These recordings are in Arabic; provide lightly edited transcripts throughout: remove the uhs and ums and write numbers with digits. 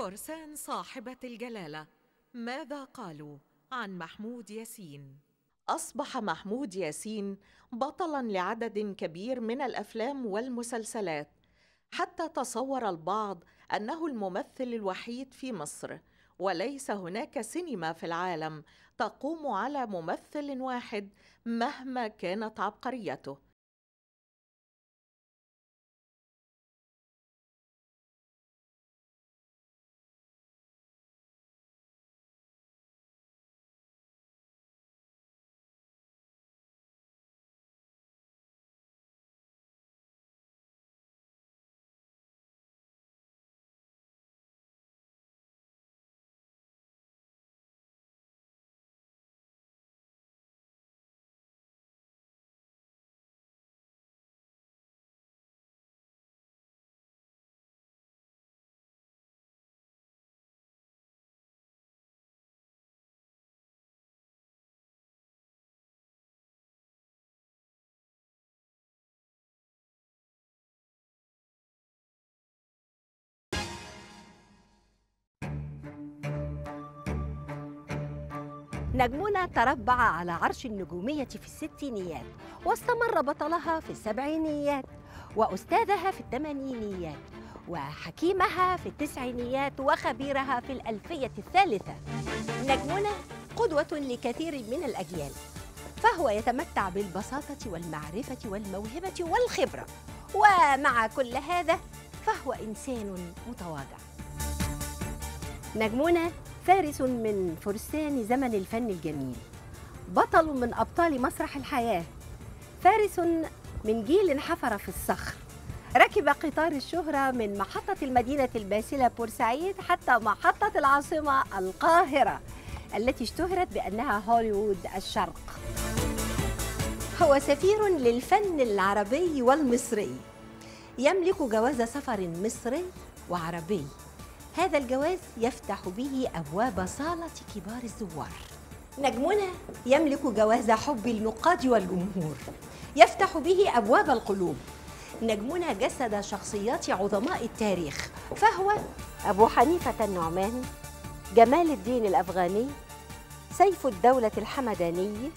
فرسان صاحبة الجلالة، ماذا قالوا عن محمود ياسين؟ أصبح محمود ياسين بطلاً لعدد كبير من الأفلام والمسلسلات، حتى تصور البعض أنه الممثل الوحيد في مصر، وليس هناك سينما في العالم تقوم على ممثل واحد مهما كانت عبقريته. نجمنا تربع على عرش النجومية في الستينيات، واستمر بطلها في السبعينيات، وأستاذها في الثمانينيات، وحكيمها في التسعينيات، وخبيرها في الألفية الثالثة. نجمنا قدوة لكثير من الأجيال، فهو يتمتع بالبساطة والمعرفة والموهبة والخبرة، ومع كل هذا فهو إنسان متواضع. نجمنا فارس من فرسان زمن الفن الجميل، بطل من أبطال مسرح الحياة، فارس من جيل حفر في الصخر، ركب قطار الشهرة من محطة المدينة الباسلة بورسعيد حتى محطة العاصمة القاهرة التي اشتهرت بأنها هوليوود الشرق. هو سفير للفن العربي والمصري، يملك جواز سفر مصري وعربي، هذا الجواز يفتح به أبواب صالة كبار الزوار. نجمنا يملك جواز حب النقاد والجمهور، يفتح به أبواب القلوب. نجمنا جسد شخصيات عظماء التاريخ، فهو أبو حنيفة النعمان، جمال الدين الأفغاني، سيف الدولة الحمداني،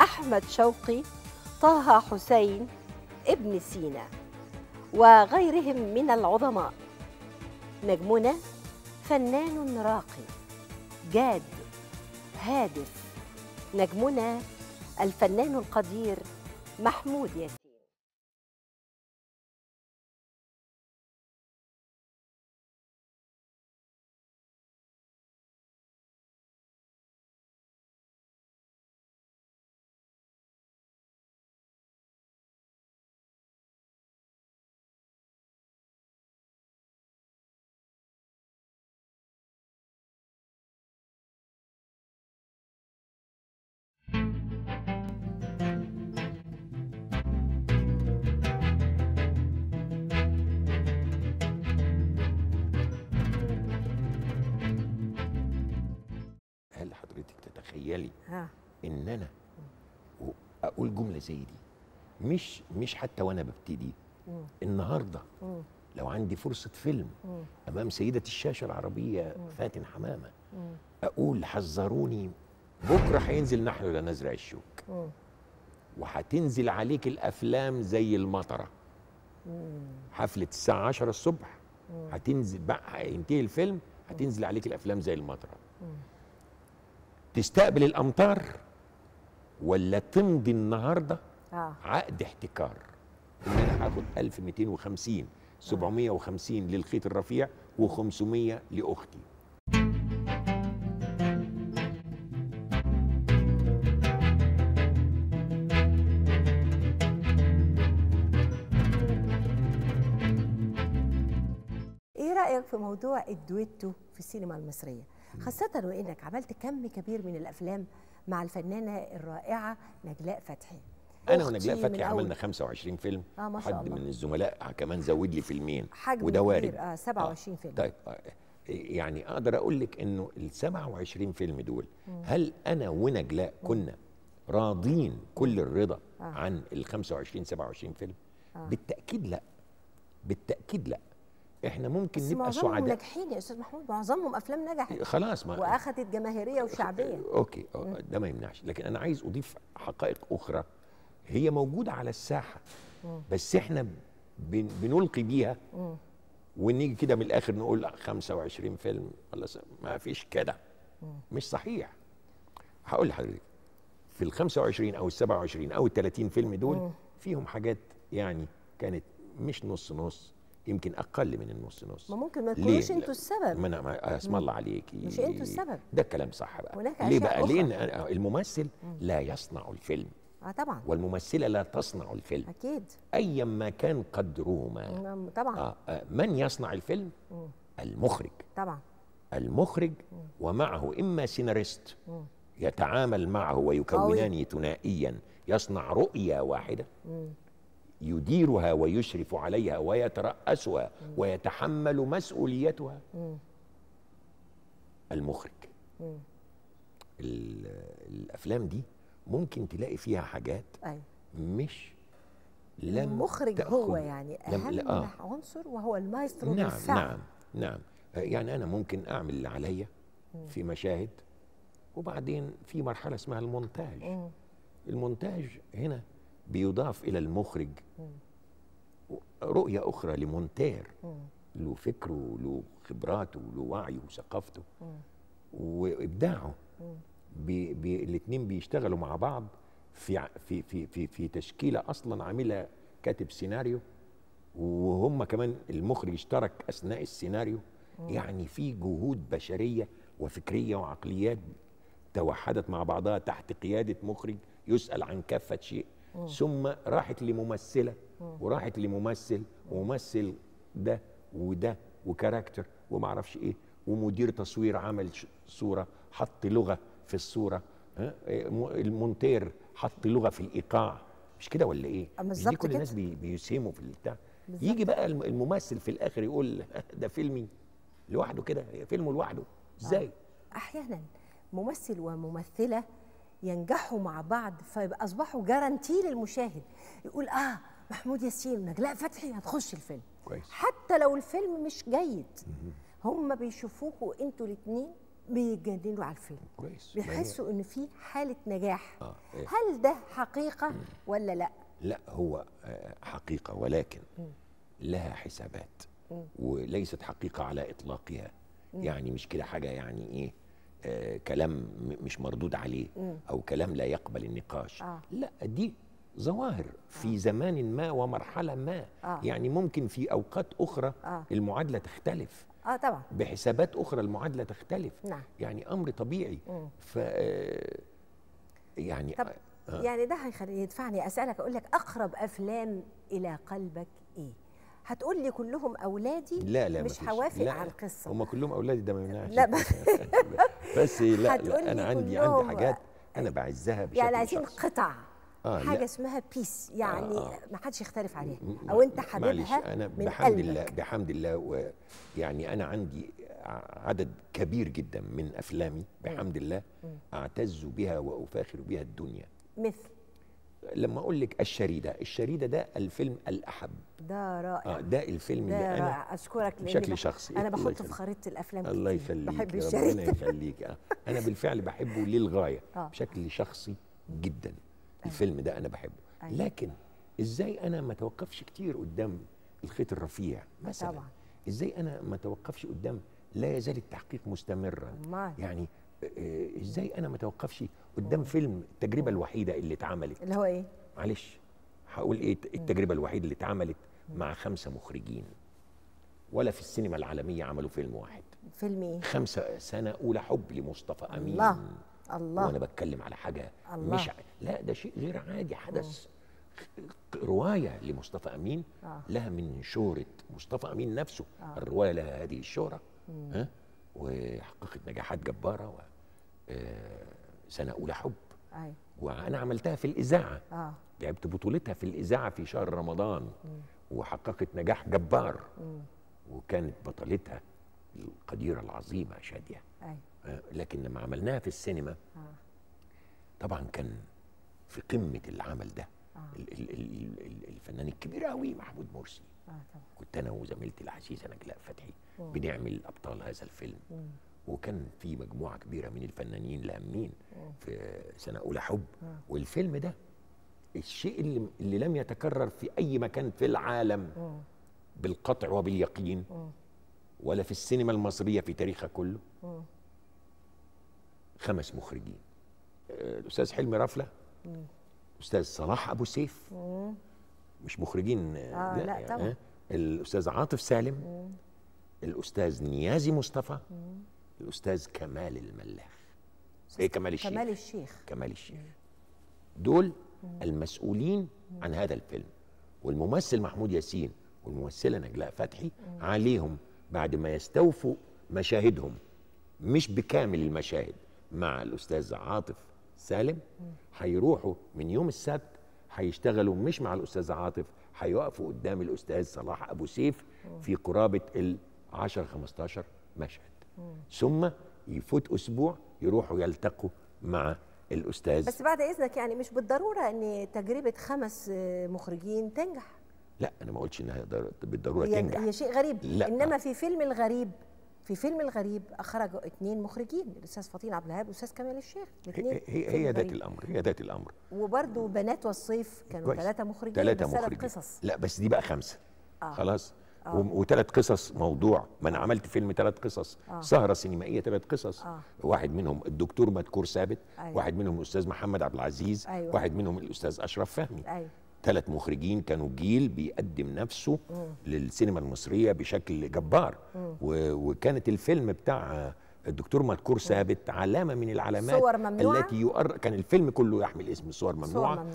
أحمد شوقي، طه حسين، ابن سينا، وغيرهم من العظماء. نجمنا فنان راقي، جاد، هادف. نجمنا الفنان القدير محمود ياسين. هل حضرتك تتخيلي ان انا اقول جمله زي دي مش حتى وانا ببتدي النهارده لو عندي فرصه فيلم امام سيده الشاشه العربيه فاتن حمامه اقول حذروني بكره هينزل نحن لا نزرع الشوك وهتنزل عليك الافلام زي المطره حفله الساعه 10 الصبح هتنزل بقى ينتهي الفيلم هتنزل عليك الافلام زي المطره تستقبل الامطار ولا تمضي النهارده عقد احتكار ان انا هاخد 1250 750 للخيط الرفيع و500 لاختي. ايه رايك في موضوع الدويتو في السينما المصريه؟ خاصة وإنك عملت كم كبير من الأفلام مع الفنانة الرائعة نجلاء فتحي. أنا ونجلاء فتحي عملنا 25 فيلم، حد من الزملاء كمان زود لي فيلمين وده وارد 27 فيلم. طيب يعني أقدر أقول لك إنه ال 27 فيلم دول هل أنا ونجلاء كنا راضين كل الرضا عن ال 25 27 فيلم؟ بالتأكيد لا، بالتأكيد لا. احنا ممكن نبقى سعداء. معظمهم ناجحين يا استاذ محمود، معظمهم افلام نجحت خلاص واخدت جماهيريه وشعبيه. اوكي ده ما يمنعش، لكن انا عايز اضيف حقائق اخرى هي موجوده على الساحه بس احنا بنلقي بيها ونيجي كده من الاخر نقول 25 فيلم ولا ما فيش كده، مش صحيح. هقول لحضرتك في ال 25 او ال 27 او ال 30 فيلم دول فيهم حاجات يعني كانت مش نص نص، يمكن اقل من النص نص. ما ممكن ما تكونوش انتوا السبب. ما اسم الله عليكي، مش انتوا السبب. ده الكلام صح بقى. ليه بقى؟ لان الممثل لا يصنع الفيلم. طبعا. والممثله لا تصنع الفيلم. اكيد. ايا ما كان قدرهما. طبعا. من يصنع الفيلم؟ المخرج. طبعا. المخرج ومعه اما سيناريست يتعامل معه ويكونان ثنائيا يصنع رؤيه واحده يديرها ويشرف عليها ويترأسها ويتحمل مسؤوليتها المخرج. الأفلام دي ممكن تلاقي فيها حاجات مش لم المخرج هو يعني أهم عنصر وهو المايسترو. نعم نعم نعم. يعني أنا ممكن أعمل اللي عليا في مشاهد وبعدين في مرحلة اسمها المونتاج. المونتاج هنا بيضاف إلى المخرج رؤية أخرى لمونتير له فكره له خبراته له وعيه وثقافته وإبداعه. الاتنين بيشتغلوا مع بعض في في في في, في تشكيلة أصلا عاملها كاتب سيناريو، وهم كمان المخرج اشترك أثناء السيناريو. يعني في جهود بشرية وفكرية وعقليات توحدت مع بعضها تحت قيادة مخرج يسأل عن كافة شيء، ثم راحت لممثلة وراحت لممثل وممثل ده وده وكاركتر ومعرفش ايه ومدير تصوير عمل صورة حط لغة في الصورة، المونتير حط لغة في الإيقاع، مش كده ولا ايه؟ مش دي كل الناس بيسهموا في البتاع. يجي بقى الممثل في الآخر يقول ده فيلمي لوحده كده، فيلمه لوحده ازاي؟ أحيانا ممثل وممثلة ينجحوا مع بعض فيبقى اصبحوا جارانتي للمشاهد، يقول محمود ياسين ونجلاء فتحي هتخش الفيلم كويس حتى لو الفيلم مش جيد. هم بيشوفوكوا انتوا الاثنين بيتجننوا على الفيلم كويس، بيحسوا ان في حاله نجاح. إيه؟ هل ده حقيقه ولا لا؟ لا هو حقيقه ولكن لها حسابات وليست حقيقه على اطلاقها. يعني مش كده حاجه يعني ايه كلام مش مردود عليه أو كلام لا يقبل النقاش. لا دي ظواهر في زمان ما ومرحلة ما. يعني ممكن في أوقات أخرى المعادلة تختلف. طبعا. بحسابات أخرى المعادلة تختلف. نعم. يعني أمر طبيعي. يعني طب يعني ده يدفعني أسألك أقول لك أقرب أفلام إلى قلبك إيه؟ هتقول لي كلهم اولادي. لا لا مش هوافق على القصه. هم كلهم اولادي ده ما يمنعش. لا بس لا انا عندي حاجات انا بعزها بشكل يعني عايزين قطع حاجه لا. اسمها بيس يعني ما حدش يختلف عليها او انت حاببها. انا بحمد الله بحمد الله يعني انا عندي عدد كبير جدا من افلامي بحمد الله اعتز بها وافاخر بها الدنيا. مثل لما اقول لك الشريده، الشريده ده الفيلم الاحب. ده رائع. ده الفيلم ده اللي انا اشكرك بشكل شخصي انا بحطه في خريطه الافلام. الله يخليك بحب الشريده. ربنا يخليك. انا بالفعل بحبه للغايه بشكل شخصي جدا. الفيلم ده انا بحبه. لكن ازاي انا ما اتوقفش كتير قدام الخيط الرفيع مثلا؟ طبعا. ازاي انا ما اتوقفش قدام لا يزال التحقيق مستمرا؟ يعني ازاي انا ما اتوقفش قدام فيلم التجربه الوحيده اللي اتعملت اللي هو ايه؟ معلش هقول ايه التجربه الوحيده اللي اتعملت مع 5 مخرجين ولا في السينما العالميه عملوا فيلم واحد. فيلم ايه؟ 5 سنه اولى حب لمصطفى امين. الله الله. وانا بتكلم على حاجه الله. مش لا ده شيء غير عادي حدث. روايه لمصطفى امين لها من شهره مصطفى امين نفسه. الروايه لها هذه الشهره ها وحققت نجاحات جباره و سنه اولى حب. وانا عملتها في الاذاعه. لعبت بطولتها في الاذاعه في شهر رمضان. وحققت نجاح جبار. وكانت بطلتها القديره العظيمه شاديه. لكن لما عملناها في السينما طبعا كان في قمه العمل ده. الفنان الكبير قوي محمود مرسي. طبعا. كنت انا وزميلتي العزيزه نجلاء فتحي بنعمل ابطال هذا الفيلم. وكان في مجموعه كبيره من الفنانين الهامين في سنه اولى حب. والفيلم ده الشيء اللي لم يتكرر في اي مكان في العالم بالقطع وباليقين، ولا في السينما المصريه في تاريخها كله. 5 مخرجين، الاستاذ حلمي رفلة، الاستاذ صلاح أبو سيف، مش مخرجين لا يعني طبعا. الاستاذ عاطف سالم، الاستاذ نيازي مصطفى، الاستاذ كمال الملاخ، ايه كمال الشيخ. دول المسؤولين عن هذا الفيلم. والممثل محمود ياسين والممثله نجلاء فتحي عليهم بعد ما يستوفوا مشاهدهم، مش بكامل المشاهد، مع الاستاذ عاطف سالم هيروحوا من يوم السبت هيشتغلوا، مش مع الاستاذ عاطف، هيقفوا قدام الاستاذ صلاح ابو سيف في قرابه ال10-15 مشهد، ثم يفوت اسبوع يروحوا يلتقوا مع الاستاذ. بس بعد اذنك، يعني مش بالضروره ان تجربه 5 مخرجين تنجح. لا، انا ما قلتش انها بالضروره تنجح، هي شيء غريب. لا. انما في فيلم الغريب اخرجوا 2 مخرجين، الاستاذ فاطين عبد الوهاب والاستاذ كمال الشيخ. هي ذات الامر. وبرده بنات والصيف كانوا 3 مخرجين، 3 مخرجين. قصص. لا بس دي بقى 5. خلاص. و3 قصص موضوع. ما انا عملت فيلم 3 قصص، سهره سينمائيه 3 قصص. واحد منهم الدكتور مدكور ثابت، أيوة. واحد منهم الاستاذ محمد عبد العزيز، أيوة. واحد منهم الاستاذ اشرف فهمي. أيوة. 3 مخرجين كانوا جيل بيقدم نفسه للسينما المصريه بشكل جبار. وكانت الفيلم بتاع الدكتور مدكور ثابت علامه من العلامات. صور ممنوعة. كان الفيلم كله يحمل اسم صور ممنوعه،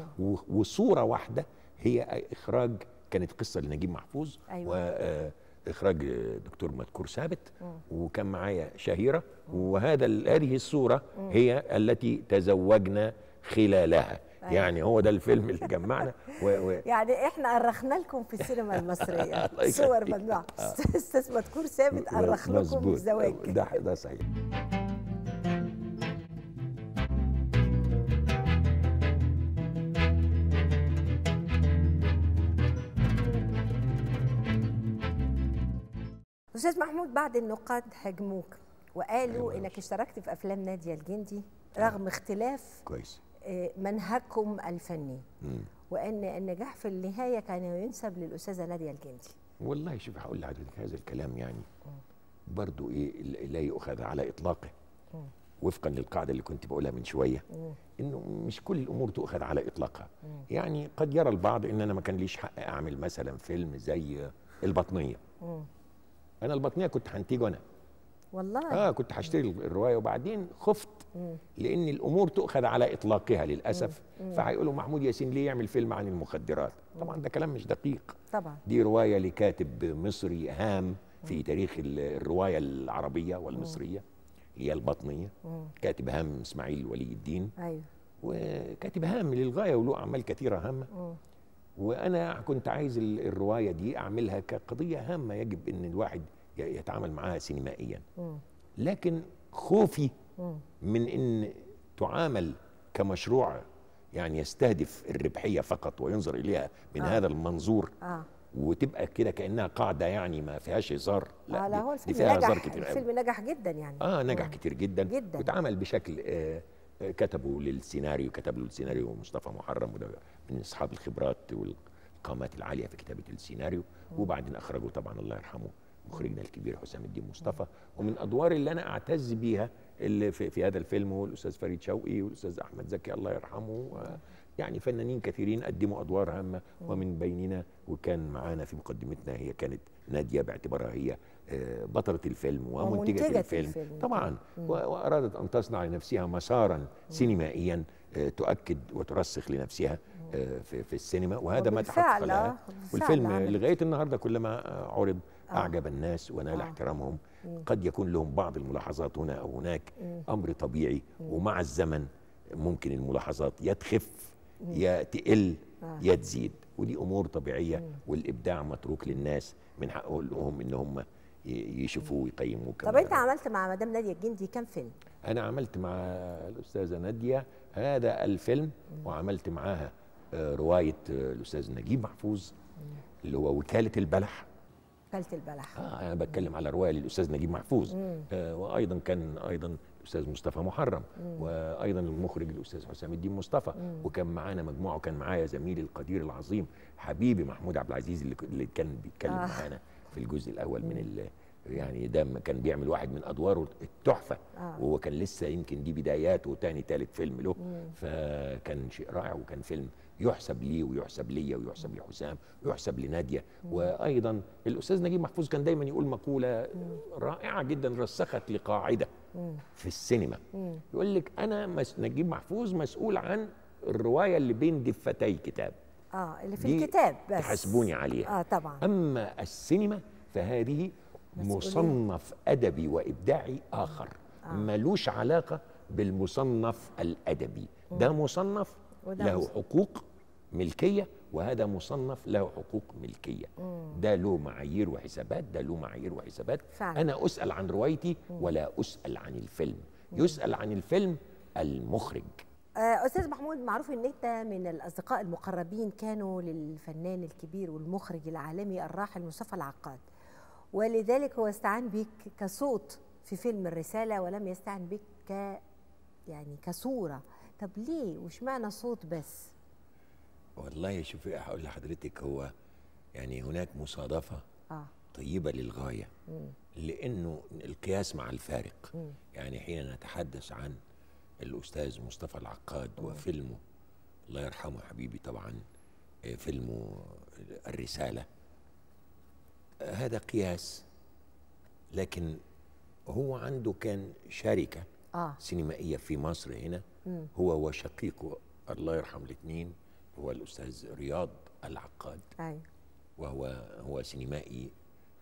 وصوره واحده هي اخراج، كانت قصه لنجيب محفوظ. أيوة. واخراج دكتور مدكور ثابت، وكان معايا شهيره، هذه الصوره هي التي تزوجنا خلالها. أيوة. يعني هو ده الفيلم اللي جمعنا يعني احنا ارخنا لكم في السينما المصريه صور ممنوعه. استاذ مدكور ثابت ارخ لكم بالزواج. ده صحيح. استاذ محمود، بعد النقاد هاجموك وقالوا انك اشتركت في افلام نادية الجندي رغم اختلاف كويس منهجكم الفني، وان النجاح في النهايه كان ينسب للاستاذه نادية الجندي. والله شوف، هقول لحضرتك هذا الكلام يعني برضو لا يؤخذ على اطلاقه، وفقا للقاعده اللي كنت بقولها من شويه، انه مش كل الامور تؤخذ على اطلاقها. يعني قد يرى البعض ان انا ما كان ليش حق اعمل مثلا فيلم زي البطنيه. انا البطنيه كنت هنتيجه انا والله. كنت هشتري الروايه، وبعدين خفت لان الامور تؤخذ على اطلاقها للاسف. فهيقولوا محمود ياسين ليه يعمل فيلم عن المخدرات؟ طبعا ده كلام مش دقيق. طبعا دي روايه لكاتب مصري هام في تاريخ الروايه العربيه والمصريه، هي البطنيه. كاتب هام اسماعيل ولي الدين. ايوه. وكاتب هام للغايه وله اعمال كثيره هامه. وانا كنت عايز الروايه دي اعملها كقضيه هامه يجب ان الواحد يتعامل معها سينمائيا. لكن خوفي من ان تعامل كمشروع يعني يستهدف الربحيه فقط وينظر اليها من هذا المنظور، وتبقى كده كانها قاعده يعني ما فيهاش هزار. لا، لا هو الفيلم فيها هزار كتير. الفيلم نجح جدا يعني. نجح كتير جدا. واتعمل بشكل كتب له السيناريو مصطفى محرم، وده من اصحاب الخبرات والقامات العاليه في كتابه السيناريو. وبعدين اخرجه طبعا الله يرحمه مخرجنا الكبير حسام الدين مصطفى. ومن الادوار اللي انا اعتز بيها اللي في هذا الفيلم والاستاذ فريد شوقي والاستاذ احمد زكي الله يرحمه، يعني فنانين كثيرين قدموا ادوار هامه ومن بيننا، وكان معانا في مقدمتنا هي كانت ناديه باعتبارها هي بطله الفيلم ومنتجه الفيلم طبعا. وارادت ان تصنع لنفسها مسارا سينمائيا تؤكد وترسخ لنفسها في السينما، وهذا ما تحقق لها. والفيلم لغايه النهارده كلما عرض أعجب الناس ونال احترامهم. قد يكون لهم بعض الملاحظات هنا أو هناك، أمر طبيعي. ومع الزمن ممكن الملاحظات يتخف، يتقل، يتزيد، ودي أمور طبيعية. والإبداع متروك للناس، من حقهم لهم إن هم يشوفوه ويقيموه. طب أنت عملت مع مدام نادية الجندي كم فيلم؟ أنا عملت مع الأستاذة نادية هذا الفيلم، وعملت معاها روايه الاستاذ نجيب محفوظ اللي هو وكاله البلح. وكاله البلح انا بتكلم على روايه للاستاذ نجيب محفوظ، وايضا كان الاستاذ مصطفى محرم، وايضا المخرج الاستاذ حسام الدين مصطفى، وكان معانا مجموعه، وكان معايا زميلي القدير العظيم حبيبي محمود عبد العزيز اللي كان بيتكلم معانا في الجزء الاول من يعني ده كان بيعمل واحد من ادواره التحفه، وهو كان لسه يمكن دي بداياته، وتاني تالت فيلم له، فكان شيء رائع، وكان فيلم يحسب ليه ويحسب ليا ويحسب لحسام ويحسب لناديه. وايضا الاستاذ نجيب محفوظ كان دايما يقول مقوله رائعه جدا رسخت لقاعده في السينما، يقول لك انا نجيب محفوظ مسؤول عن الروايه اللي بين دفتي كتاب، اللي في الكتاب بس تحاسبوني عليها، طبعا. اما السينما فهذه مصنف أدبي وإبداعي آخر، ملوش علاقة بالمصنف الأدبي، ده مصنف له حقوق ملكية وهذا مصنف له حقوق ملكية، ده له معايير وحسابات، ده له معايير وحسابات. أنا أسأل عن روايتي ولا أسأل عن الفيلم، يسأل عن الفيلم المخرج. أستاذ محمود، معروف أن أنت من الأصدقاء المقربين كانوا للفنان الكبير والمخرج العالمي الراحل مصطفى العقاد، ولذلك هو استعان بك كصوت في فيلم الرسالة ولم يستعن بك يعني كصورة. طب ليه واشمعنى صوت بس؟ والله شوفي هقول لحضرتك، هو يعني هناك مصادفة طيبة للغاية، لأنه القياس مع الفارق. يعني حين نتحدث عن الأستاذ مصطفى العقاد وفيلمه الله يرحمه حبيبي طبعا، فيلمه الرسالة، هذا قياس، لكن هو عنده كان شركة سينمائية في مصر هنا، هو وشقيقه الله يرحم الاثنين، هو الأستاذ رياض العقاد، وهو سينمائي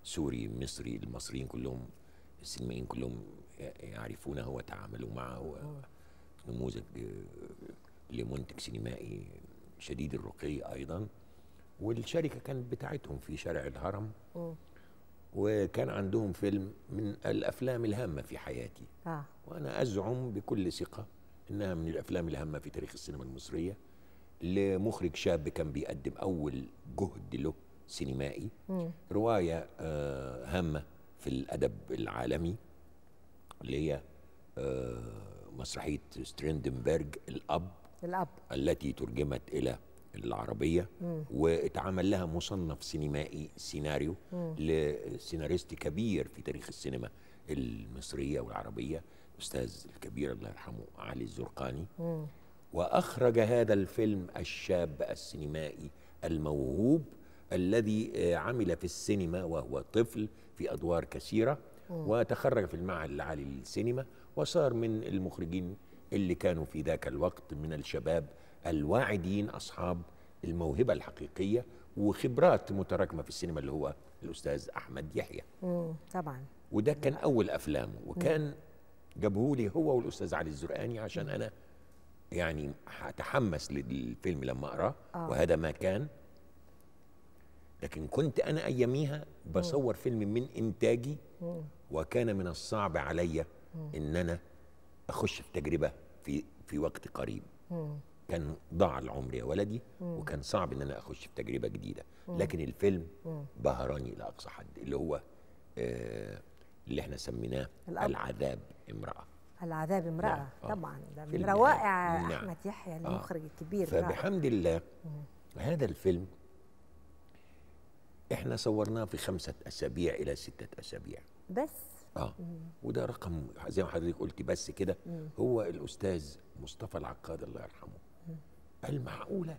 سوري مصري، المصريين كلهم السينمائيين كلهم يعرفونه وتعاملوا معه، نموذج لمنتج سينمائي شديد الرقي أيضا. والشركة كانت بتاعتهم في شارع الهرم، وكان عندهم فيلم من الأفلام الهامة في حياتي، وأنا أزعم بكل ثقة إنها من الأفلام الهامة في تاريخ السينما المصرية، لمخرج شاب كان بيقدم أول جهد له سينمائي، رواية هامة في الأدب العالمي اللي هي مسرحية ستريندنبرج الأب التي ترجمت إلى العربية، واتعمل لها مصنف سينمائي سيناريو لسيناريست كبير في تاريخ السينما المصرية والعربية، أستاذ الكبير الله يرحمه علي الزرقاني، وأخرج هذا الفيلم الشاب السينمائي الموهوب الذي عمل في السينما وهو طفل في أدوار كثيرة، وتخرج في المعهد العالي للسينما، وصار من المخرجين اللي كانوا في ذاك الوقت من الشباب الواعدين أصحاب الموهبة الحقيقية وخبرات متراكمة في السينما، اللي هو الأستاذ أحمد يحيى طبعا. وده كان أول أفلامه، وكان جابهولي هو والأستاذ علي الزرقاني عشان أنا يعني هتحمس للفيلم لما أقراه، وهذا ما كان. لكن كنت أنا أياميها بصور فيلم من إنتاجي، وكان من الصعب عليا إن أنا أخش في تجربة في وقت قريب، كان ضاع العمر يا ولدي، وكان صعب ان انا اخش في تجربه جديده، لكن الفيلم بهراني الى اقصى حد، اللي هو اللي احنا سميناه العذاب امراه. العذاب امراه طبعا، ده من روائع احمد يحيى المخرج الكبير. فبحمد الله هذا الفيلم احنا صورناه في 5 أسابيع إلى 6 أسابيع بس، وده رقم زي ما حضرتك قلتي بس كده. هو الاستاذ مصطفى العقاد الله يرحمه قال معقولة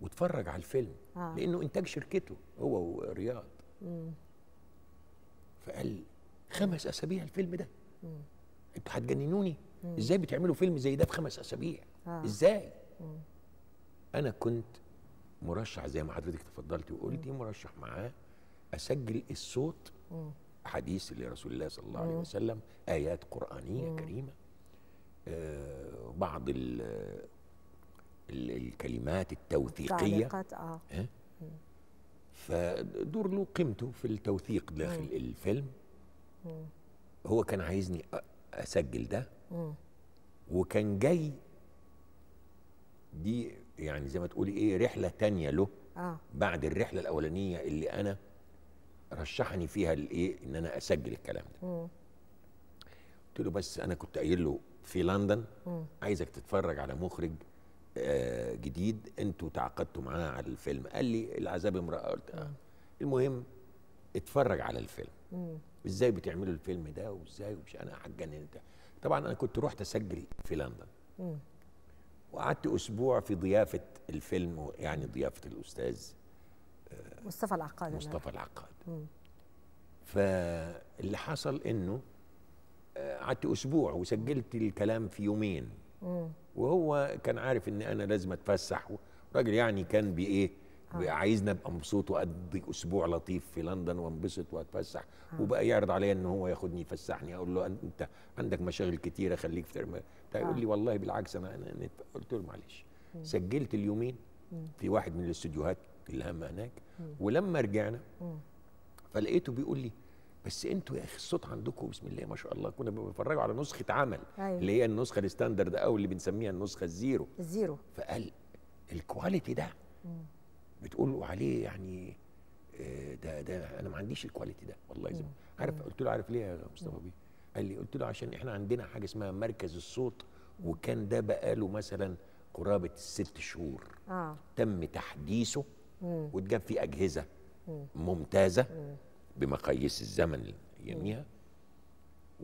واتفرج على الفيلم، لأنه إنتاج شركته هو ورياض، فقال 5 أسابيع الفيلم ده، أنتوا هتجننوني، إزاي بتعملوا فيلم زي ده في 5 أسابيع إزاي؟ أنا كنت مرشح زي ما حضرتك تفضلتي وقلتي، مرشح معاه أسجل الصوت، حديث لرسول الله صلى الله عليه وسلم، آيات قرآنية كريمة، بعض الكلمات التوثيقية، فدور له قيمته في التوثيق داخل الفيلم. هو كان عايزني أسجل ده، وكان جاي دي يعني زي ما تقولي ايه رحله تانية له بعد الرحله الاولانيه اللي انا رشحني فيها الايه ان انا اسجل الكلام ده. قلت له بس انا كنت قايل له في لندن عايزك تتفرج على مخرج جديد انتوا تعاقدتوا معاه على الفيلم. قال لي العذاب امراه. المهم اتفرج على الفيلم ازاي بتعملوا الفيلم ده وازاي ومش انا هتجنن انت. طبعا انا كنت رحت اسجل في لندن وقعدت اسبوع في ضيافه الفيلم يعني ضيافه الاستاذ مصطفى العقاد. فاللي حصل انه قعدت اسبوع وسجلت الكلام في يومين وهو كان عارف ان انا لازم اتفسح راجل يعني كان بايه عايزنا ابقى مبسوط واقضي اسبوع لطيف في لندن وانبسط واتفسح وبقى يعرض عليا ان هو ياخدني يفسحني. اقول له انت عندك مشاغل كتيره خليك في ترم. يقول لي والله بالعكس أنا قلت له معلش سجلت اليومين في واحد من الاستوديوهات الهامه هناك ولما رجعنا فلقيته بيقول لي بس انتوا يا اخي الصوت عندكم بسم الله ما شاء الله. كنا بنتفرجوا على نسخه عمل اللي هي النسخه الستاندرد او اللي بنسميها النسخه الزيرو فقال الكواليتي ده بتقول عليه يعني ده انا ما عنديش الكواليتي ده والله زي ما عارف. قلت له عارف ليه يا مصطفى بيه؟ قال لي قلت له عشان احنا عندنا حاجه اسمها مركز الصوت وكان ده بقاله مثلا قرابه ال6 شهور تم تحديثه واتجاب فيه اجهزه ممتازه بمقاييس الزمن يميها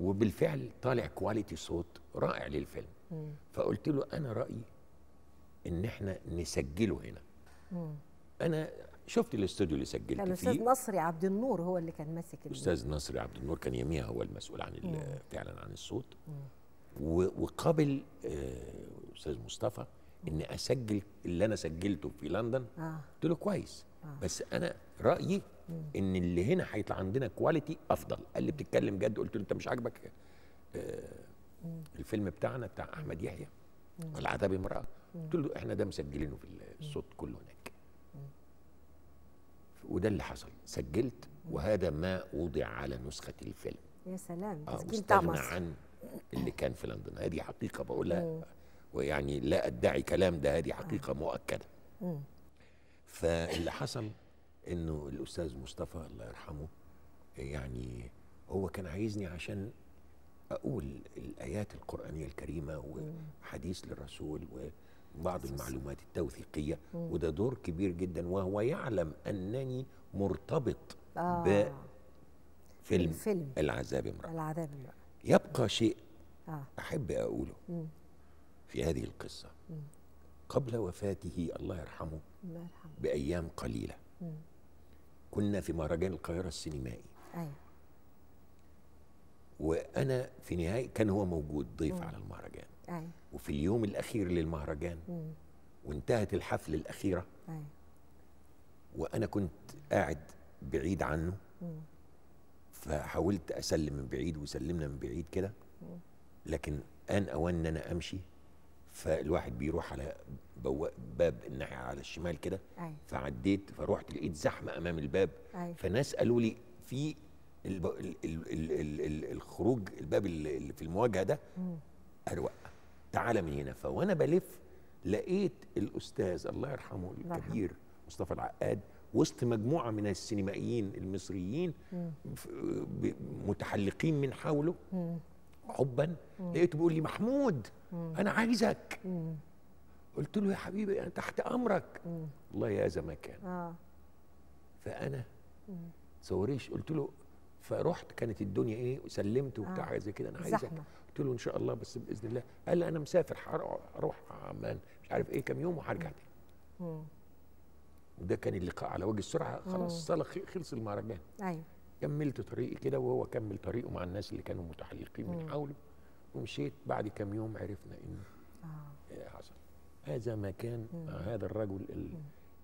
وبالفعل طالع كواليتي صوت رائع للفيلم. فقلت له انا رايي ان احنا نسجله هنا. انا شفت الاستوديو اللي سجلت فيه. الاستاذ نصري عبد النور هو اللي كان ماسك الاستاذ نصري عبد النور كان يميها هو المسؤول عن فعلا عن الصوت وقابل استاذ مصطفى ان اسجل اللي انا سجلته في لندن. قلت له كويس بس انا رايي ان اللي هنا هيطلع عندنا كواليتي افضل. قال لي بتتكلم جد؟ قلت له انت مش عاجبك الفيلم بتاعنا بتاع احمد يحيى والعذاب امراه؟ قلت له احنا ده مسجلينه في الصوت كله هناك وده اللي حصل. سجلت وهذا ما وضع على نسخه الفيلم. يا سلام واستغنى عن اللي كان في لندن. هذه حقيقه بقولها ويعني لا ادعي كلام ده هذه حقيقه مؤكده. فاللي حصل انه الاستاذ مصطفى الله يرحمه يعني هو كان عايزني عشان اقول الايات القرانيه الكريمه وحديث للرسول وبعض المعلومات التوثيقيه وده دور كبير جدا وهو يعلم انني مرتبط بفيلم العذاب امرأة. يبقى شيء احب اقوله في هذه القصه. قبل وفاته الله يرحمه بايام قليله كنا في مهرجان القاهرة السينمائي وأنا في نهاية كان هو موجود ضيف على المهرجان وفي اليوم الأخير للمهرجان وانتهت الحفل الأخيرة وأنا كنت قاعد بعيد عنه فحاولت أسلم من بعيد وسلمنا من بعيد كده لكن آن أوان إن أنا أمشي فالواحد بيروح على باب الناحيه على الشمال كده فعديت فروحت لقيت زحمه امام الباب فناس قالوا لي في الخروج الباب اللي في المواجهه ده اروق تعالى من هنا. فوانا بلف لقيت الاستاذ الله يرحمه الكبير مصطفى العقاد وسط مجموعه من السينمائيين المصريين متحلقين من حوله حبا. لقيته بيقول لي محمود انا عايزك. قلت له يا حبيبي انا تحت امرك. والله يا ذا ما كان فانا تصوريش. قلت له فرحت كانت الدنيا ايه وسلمت وبتاع حاجه زي كده انا عايزك. قلت له ان شاء الله بس باذن الله. قال لي انا مسافر هروح عمان مش عارف ايه كام يوم وهرجع تاني. وده كان اللقاء على وجه السرعه خلاص خلص المهرجان. كملت طريقي كده وهو كمل طريقه مع الناس اللي كانوا متحلقين من حوله ومشيت. بعد كام يوم عرفنا انه حصل هذا ما كان مع هذا الرجل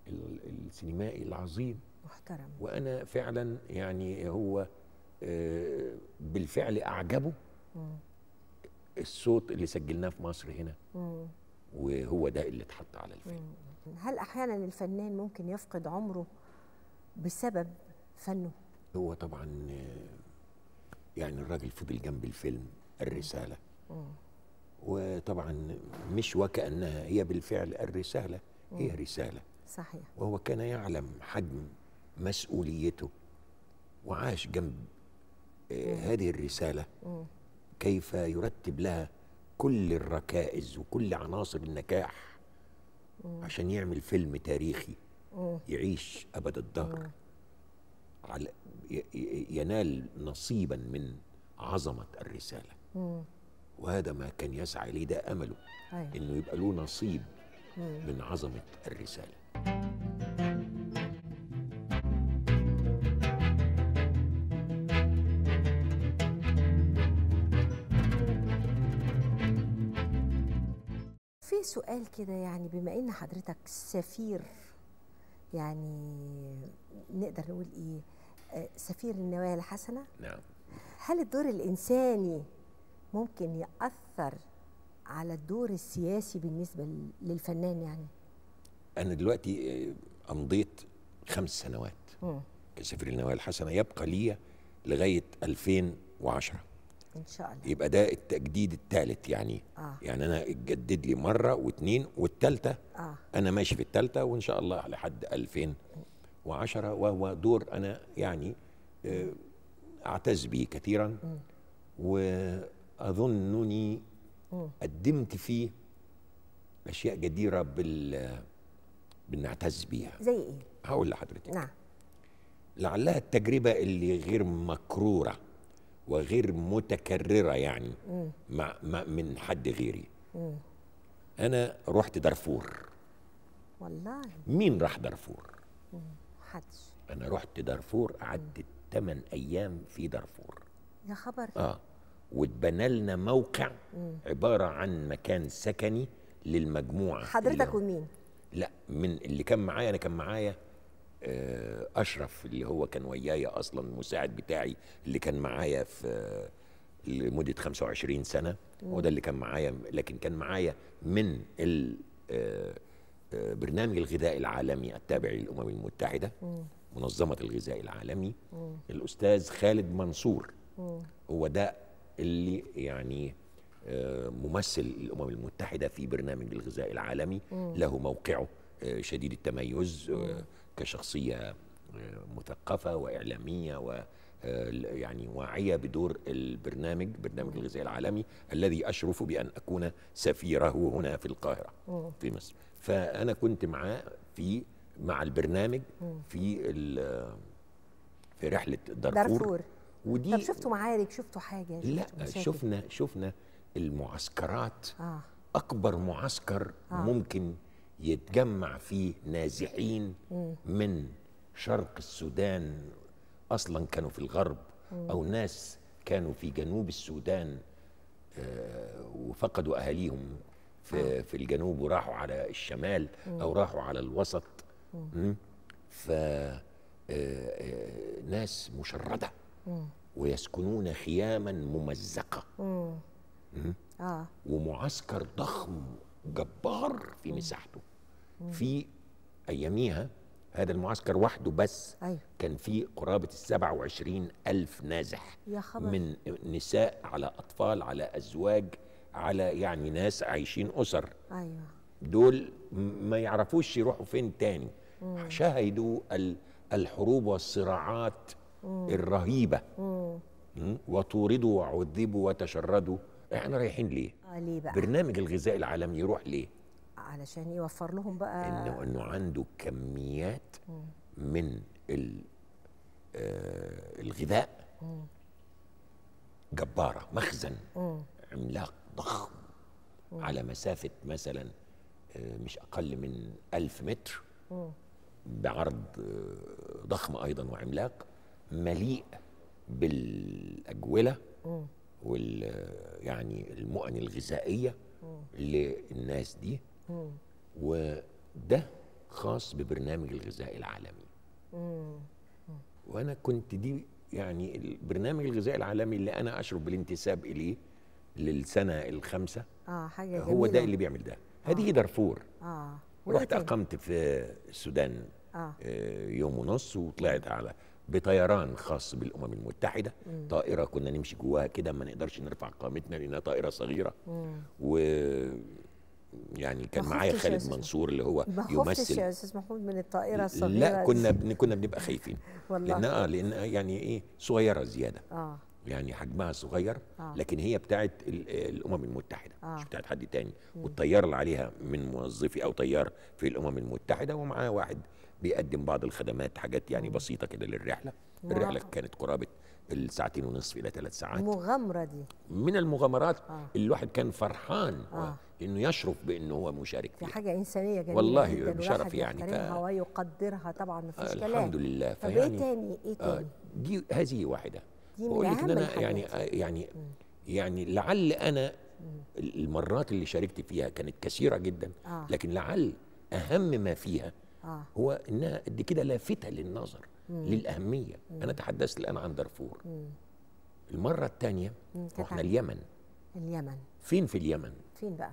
السينمائي العظيم محترم. وانا فعلا يعني هو بالفعل اعجبه الصوت اللي سجلناه في مصر هنا وهو ده اللي اتحط على الفيلم. هل احيانا الفنان ممكن يفقد عمره بسبب فنه؟ هو طبعا يعني الراجل فضل جنب الفيلم الرسالة وطبعا مش وكأنها هي بالفعل الرسالة هي رسالة. صحيح. وهو كان يعلم حجم مسؤوليته وعاش جنب هذه الرسالة، كيف يرتب لها كل الركائز وكل عناصر النجاح عشان يعمل فيلم تاريخي يعيش أبد الدهر، ينال نصيبا من عظمة الرسالة. وهذا ما كان يسعى إليه، ده أمله، إنه يبقى له نصيب من عظمة الرسالة. في سؤال كده، يعني بما إن حضرتك سفير، يعني نقدر نقول إيه، سفير النوايا الحسنة. نعم. هل الدور الإنساني ممكن يأثر على الدور السياسي بالنسبة للفنان؟ يعني أنا دلوقتي أمضيت 5 سنوات كسفير النوايا الحسنة، يبقى لي لغاية 2010 إن شاء الله، يبقى ده التجديد الثالث يعني. يعني أنا اتجدد لي مرة واثنين والثالثة، أنا ماشي في الثالثة، وإن شاء الله لحد 2010. وهو دور أنا يعني أعتز به كثيرا، وأظنني قدمت فيه أشياء جديرة بنعتز بيها. زي إيه؟ هقول لحضرتك. نعم. لعلها التجربة اللي غير مكرورة وغير متكررة يعني مع من حد غيري. أنا رحت دارفور. والله. مين راح دارفور؟ محدش. أنا رحت دارفور، قعدت 8 أيام في دارفور. يا خبر. واتبنى لنا موقع عبارة عن مكان سكني للمجموعة. حضرتك ومين؟ لا، من اللي كان معايا، أنا كان معايا أشرف اللي هو كان ويايا أصلا، المساعد بتاعي اللي كان معايا في لمدة 25 سنة، هو ده اللي كان معايا. لكن كان معايا من برنامج الغذاء العالمي التابع للأمم المتحدة، منظمة الغذاء العالمي، الأستاذ خالد منصور، هو ده اللي يعني ممثل الأمم المتحدة في برنامج الغذاء العالمي، له موقعه شديد التميز كشخصية مثقفة وإعلامية ويعني واعية بدور البرنامج، برنامج الغذاء العالمي الذي أشرف بأن أكون سفيره هنا في القاهرة في مصر. فأنا كنت معاه مع البرنامج في رحلة دارفور. ودي طب شفتوا معارك، شفتوا حاجة؟ لا، شفنا المعسكرات. أكبر معسكر ممكن يتجمع فيه نازحين من شرق السودان، أصلا كانوا في الغرب، أو ناس كانوا في جنوب السودان وفقدوا أهاليهم في الجنوب وراحوا على الشمال أو راحوا على الوسط. ف ناس مشردة ويسكنون خياما ممزقة. ومعسكر ضخم جبار في مساحته. في أياميها هذا المعسكر وحده بس كان فيه قرابة 27,000 نازح، من نساء على أطفال على أزواج على يعني ناس عايشين أسر. دول ما يعرفوش يروحوا فين تاني، شاهدوا الحروب والصراعات الرهيبة، وطوردوا وعذبوا وتشردوا. احنا رايحين ليه؟ ليه بقى؟ برنامج الغذاء العالمي يروح ليه؟ علشان يوفر لهم بقى انه عنده كميات من الغذاء جبارة، مخزن عملاق ضخم على مسافة مثلا مش أقل من 1000 متر، بعرض ضخم أيضا وعملاق، مليء بالأجولة يعني المؤن الغذائية للناس دي. وده خاص ببرنامج الغذاء العالمي. وأنا كنت دي يعني البرنامج الغذاء العالمي اللي أنا أشرف بالانتساب إليه للسنة 5. حاجة جميلة. هو ده اللي بيعمل ده. هذه دارفور. رحت أقمت في السودان يوم ونص، وطلعت على بطيران خاص بالأمم المتحدة، طائرة كنا نمشي جواها كده، ما نقدرش نرفع قامتنا لأنها طائرة صغيرة، و يعني كان معايا خالد منصور اللي هو يمثل. ما خفتش يا استاذ محمود من الطائره الصغيره؟ لا كنا بنبقى خايفين والله، لان يعني ايه صغيره زياده، يعني حجمها صغير، لكن هي بتاعت الامم المتحده، مش بتاعت حد تاني. والطيار اللي عليها من موظفي او طيار في الامم المتحده، ومعاه واحد بيقدم بعض الخدمات، حاجات يعني بسيطه كده للرحله. الرحله كانت قرابه الساعتين ونصف الى 3 ساعات. المغامره دي من المغامرات اللي الواحد كان فرحان انه يشرف بانه هو مشارك فيها. دي حاجه انسانيه جميله والله، شرف يعني. ويقدرها طبعا، مفيش كلام، الحمد لله. طب ايه تاني؟ ايه تاني؟ دي هذه واحده، دي من اهم الحاجات. يعني لعل انا المرات اللي شاركت فيها كانت كثيره جدا، لكن لعل اهم ما فيها هو انها قد كده لافته للنظر، للاهميه. انا تحدثت الان عن دارفور. المره الثانيه رحنا اليمن. اليمن فين؟ في اليمن فين بقى؟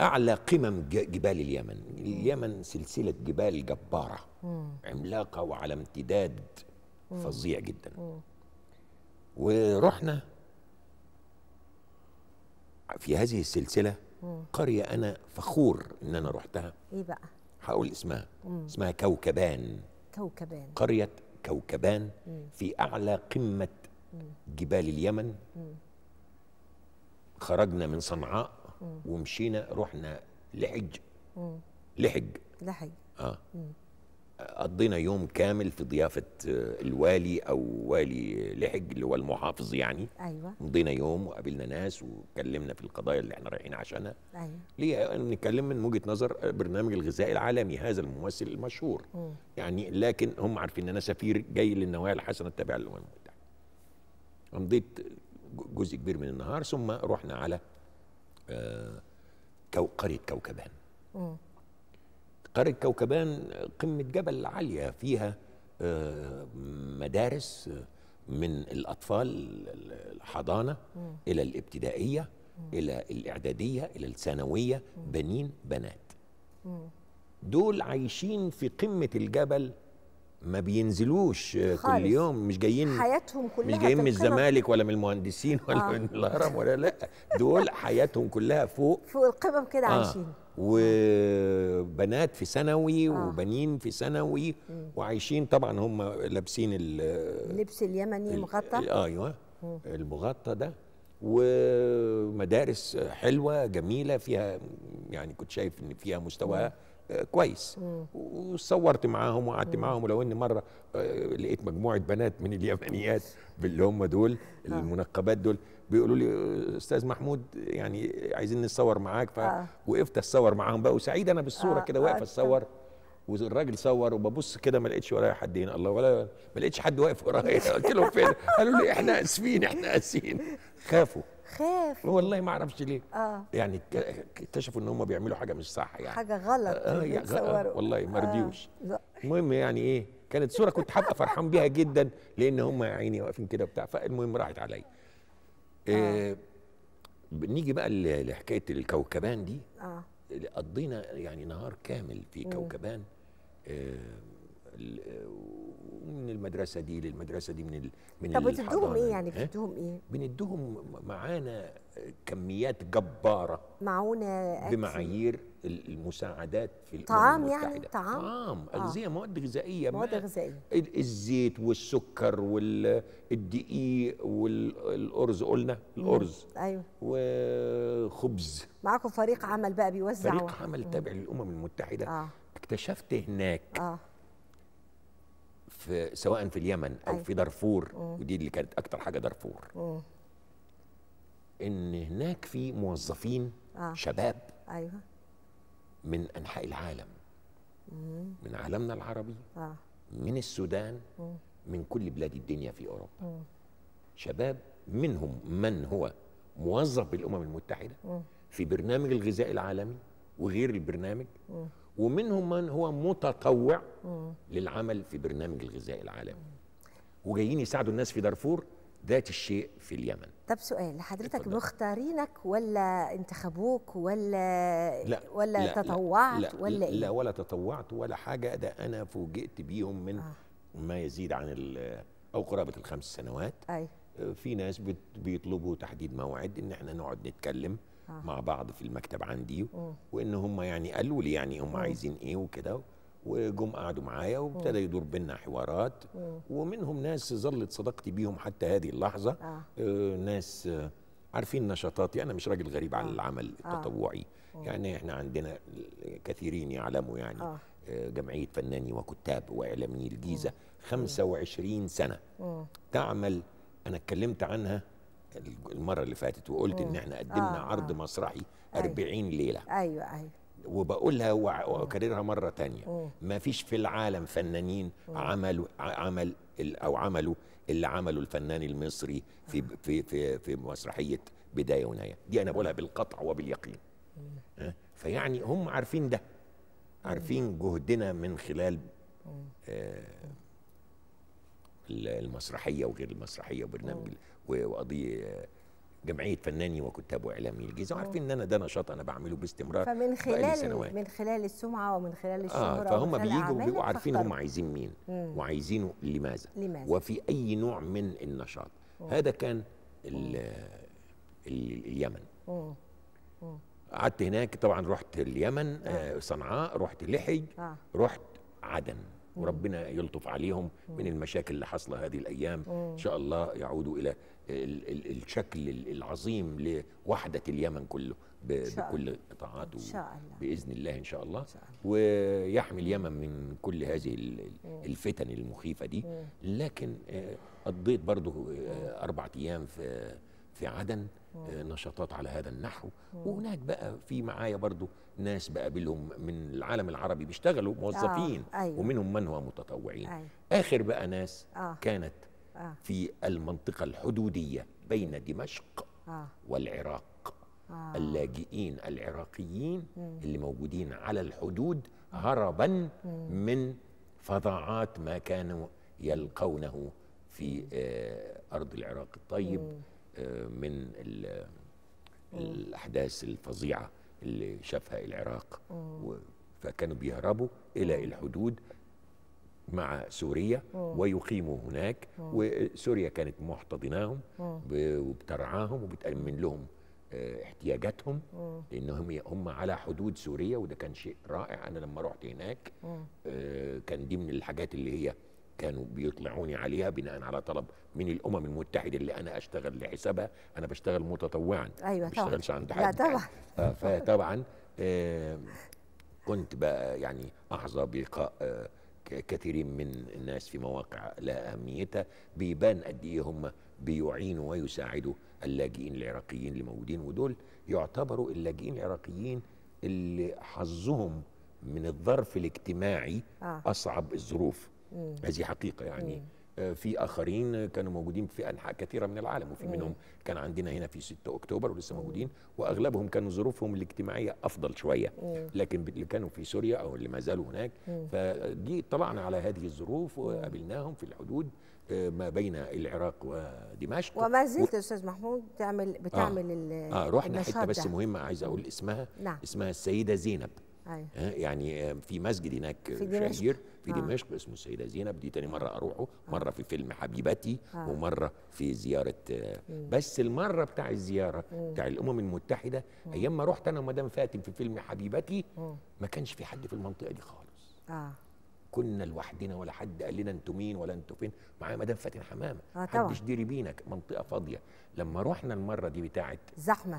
اعلى قمم جبال اليمن. اليمن سلسله جبال جباره، عملاقه وعلى امتداد فظيع جدا. ورحنا في هذه السلسله قريه انا فخور ان انا رحتها. ايه بقى؟ هقول اسمها. اسمها كوكبان. كوكبان، قرية كوكبان في أعلى قمة جبال اليمن. خرجنا من صنعاء ومشينا، رحنا لحج. لحج قضينا يوم كامل في ضيافة الوالي أو والي لحج اللي هو المحافظ يعني. أيوة. قضينا يوم وقابلنا ناس وكلمنا في القضايا اللي احنا رايحين عشانها. أيوة. ليه؟ نتكلم من وجهة نظر برنامج الغذاء العالمي، هذا الممثل المشهور يعني، لكن هم عارفين إن أنا سفير جاي للنوايا الحسنة التابعة للأمم المتحدة. قضيت جزء كبير من النهار، ثم رحنا على قرية كوكبان. قرية كوكبان قمة جبل عالية، فيها مدارس من الأطفال الحضانة إلى الابتدائية إلى الإعدادية إلى الثانوية، بنين بنات. دول عايشين في قمة الجبل، ما بينزلوش كل يوم، مش جايين حياتهم كلها، مش جايين من الزمالك ولا من المهندسين ولا من الهرم ولا لا، دول حياتهم كلها فوق القمم كده عايشين. وبنات في ثانوي وبنين في ثانوي، وعايشين طبعا هم لابسين اللبس اليمني المغطى. ايوه المغطى ده. ومدارس حلوه جميله فيها، يعني كنت شايف ان فيها مستواها كويس، وصورت معاهم وقعدت معاهم. ولو ان مره لقيت مجموعه بنات من اليمنيات اللي هم دول المنقبات دول، بيقولوا لي استاذ محمود يعني عايزين نتصور معاك، فوقفت اتصور معاهم بقى، وسعيد انا بالصوره كده، واقف اتصور، والراجل صور، وببص كده ما لقيتش ورايا حد. هنا الله، ولا ما لقيتش حد واقف ورايا. قلت لهم فين؟ قالوا لي احنا اسفين احنا اسفين. خافوا والله ما اعرفش ليه. يعني اكتشفوا ان هم بيعملوا حاجه مش صح، يعني حاجه غلط. والله ما رضيوش. المهم يعني ايه، كانت صوره كنت حابه فرحان بيها جدا، لان هم يا عيني واقفين كده بتاع. فالمهم راحت عليا. نيجي بقى لحكايه الكوكبان دي. قضينا يعني نهار كامل في كوكبان، من المدرسه دي للمدرسه دي، من طب بتدوهم ايه يعني؟ بتدوهم ايه؟ بندوهم معانا كميات جباره، معونه بمعايير المساعدات في الامم المتحده. يعني طعام، اغذيه، مواد غذائيه، الزيت والسكر والدقيق والارز. قلنا الارز، ايوه، وخبز. معاكم فريق عمل بقى بيوزع، فريق عمل تابع للامم المتحده. اكتشفت هناك سواء في اليمن او في دارفور، ودي اللي كانت اكتر حاجه دارفور، ان هناك في موظفين شباب من انحاء العالم، من عالمنا العربي، من السودان، من كل بلاد الدنيا في اوروبا. شباب منهم من هو موظف بالامم المتحده في برنامج الغذاء العالمي وغير البرنامج، ومنهم من هو متطوع للعمل في برنامج الغذاء العالمي، وجايين يساعدوا الناس في دارفور. ذات الشيء في اليمن. طب سؤال لحضرتك، مختارينك ولا انتخبوك ولا لا ولا لا تطوعت لا ولا لا, إيه؟ لا ولا تطوعت ولا حاجه. ده انا فوجئت بيهم من ما يزيد عن او قرابه 5 سنوات. في ناس بيطلبوا تحديد موعد ان احنا نقعد نتكلم مع بعض في المكتب عندي، وان هم يعني قالوا لي يعني هم عايزين ايه وكده، وجم قعدوا معايا وابتدى يدور بينا حوارات، ومنهم ناس ظلت صداقتي بيهم حتى هذه اللحظه. ناس عارفين نشاطاتي، انا مش راجل غريب عن العمل التطوعي، يعني احنا عندنا كثيرين يعلموا يعني جمعيه فناني وكتاب واعلامي الجيزه 25 سنه تعمل. انا اتكلمت عنها المره اللي فاتت وقلت ان احنا قدمنا عرض مسرحي 40 ليله. ايوه وبقولها واكررها مره تانية، ما فيش في العالم فنانين عملوا اللي عمله الفنان المصري في في في في مسرحيه بدايه ونهايه دي، انا بقولها بالقطع وباليقين. فيعني هم عارفين ده، عارفين جهدنا من خلال المسرحيه وغير المسرحيه وبرنامج وقضيه جمعيه فناني وكتاب واعلامي الجيزه، وعارفين ان انا ده نشاط انا بعمله باستمرار فمن خلال السمعه ومن خلال الشهره. فهم بييجوا بيبقوا عارفين هم عايزين مين وعايزينه لماذا وفي اي نوع من النشاط. هذا كان اليمن. قعدت هناك طبعا، رحت اليمن، صنعاء، رحت لحج، رحت عدن، وربنا يلطف عليهم من المشاكل اللي حاصله هذه الايام، ان شاء الله يعودوا الى الشكل العظيم لوحده اليمن كله بكل قطاعاته باذن الله ان شاء الله، ويحمي اليمن من كل هذه الفتن المخيفه دي. لكن قضيت برضه 4 ايام في عدن، نشاطات على هذا النحو. وهناك بقى في معايا برضو ناس بقابلهم من العالم العربي بيشتغلوا موظفين، ومنهم من هو متطوعين. آخر بقى ناس كانت في المنطقة الحدودية بين دمشق والعراق، اللاجئين العراقيين اللي موجودين على الحدود هربا من فظاعات ما كانوا يلقونه في أرض العراق الطيب من الأحداث الفظيعة اللي شافها العراق. فكانوا بيهربوا إلى الحدود مع سوريا ويقيموا هناك، وسوريا كانت محتضناهم وبترعاهم وبتأمن لهم احتياجاتهم، لأنهم هم على حدود سوريا، وده كان شيء رائع. أنا لما رحت هناك كان دي من الحاجات اللي هي كانوا بيطلعوني عليها بناء على طلب من الامم المتحده اللي انا اشتغل لحسابها، انا بشتغل متطوعا. ايوه طبعا، ما بشتغلش عند حد. لا طبعا. فطبعا كنت بقى يعني احظى بلقاء كثيرين من الناس في مواقع لا اهميتها، بيبان قد ايه هم بيعينوا ويساعدوا اللاجئين العراقيين اللي موجودين، ودول يعتبروا اللاجئين العراقيين اللي حظهم من الظرف الاجتماعي اصعب الظروف. هذه حقيقة يعني. في آخرين كانوا موجودين في أنحاء كثيرة من العالم، وفي منهم كان عندنا هنا في 6 أكتوبر ولسه موجودين، وأغلبهم كانوا ظروفهم الاجتماعية أفضل شوية، لكن اللي كانوا في سوريا أو اللي ما زالوا هناك، فدي طلعنا على هذه الظروف وقابلناهم في الحدود ما بين العراق ودمشق. وما زلت أستاذ محمود بتعمل النشاط ده. رحنا حتة بس مهمة عايز أقول اسمها. نعم. اسمها السيدة زينب. يعني في مسجد هناك شهير في دمشق اسمه السيدة زينب، دي تاني مرة أروحه، مرة في فيلم حبيبتي ومرة في زيارة. بس المرة بتاع الزيارة بتاع الأمم المتحدة، أيام ما رحت أنا ومدام فاتن في فيلم حبيبتي، ما كانش في حد في المنطقة دي خالص. كنا لوحدنا، ولا حد قال لنا أنتوا مين ولا أنتوا فين. معايا مدام فاتن حمامة، محدش ديري بينك، منطقة فاضية. لما رحنا المرة دي بتاعت زحمة،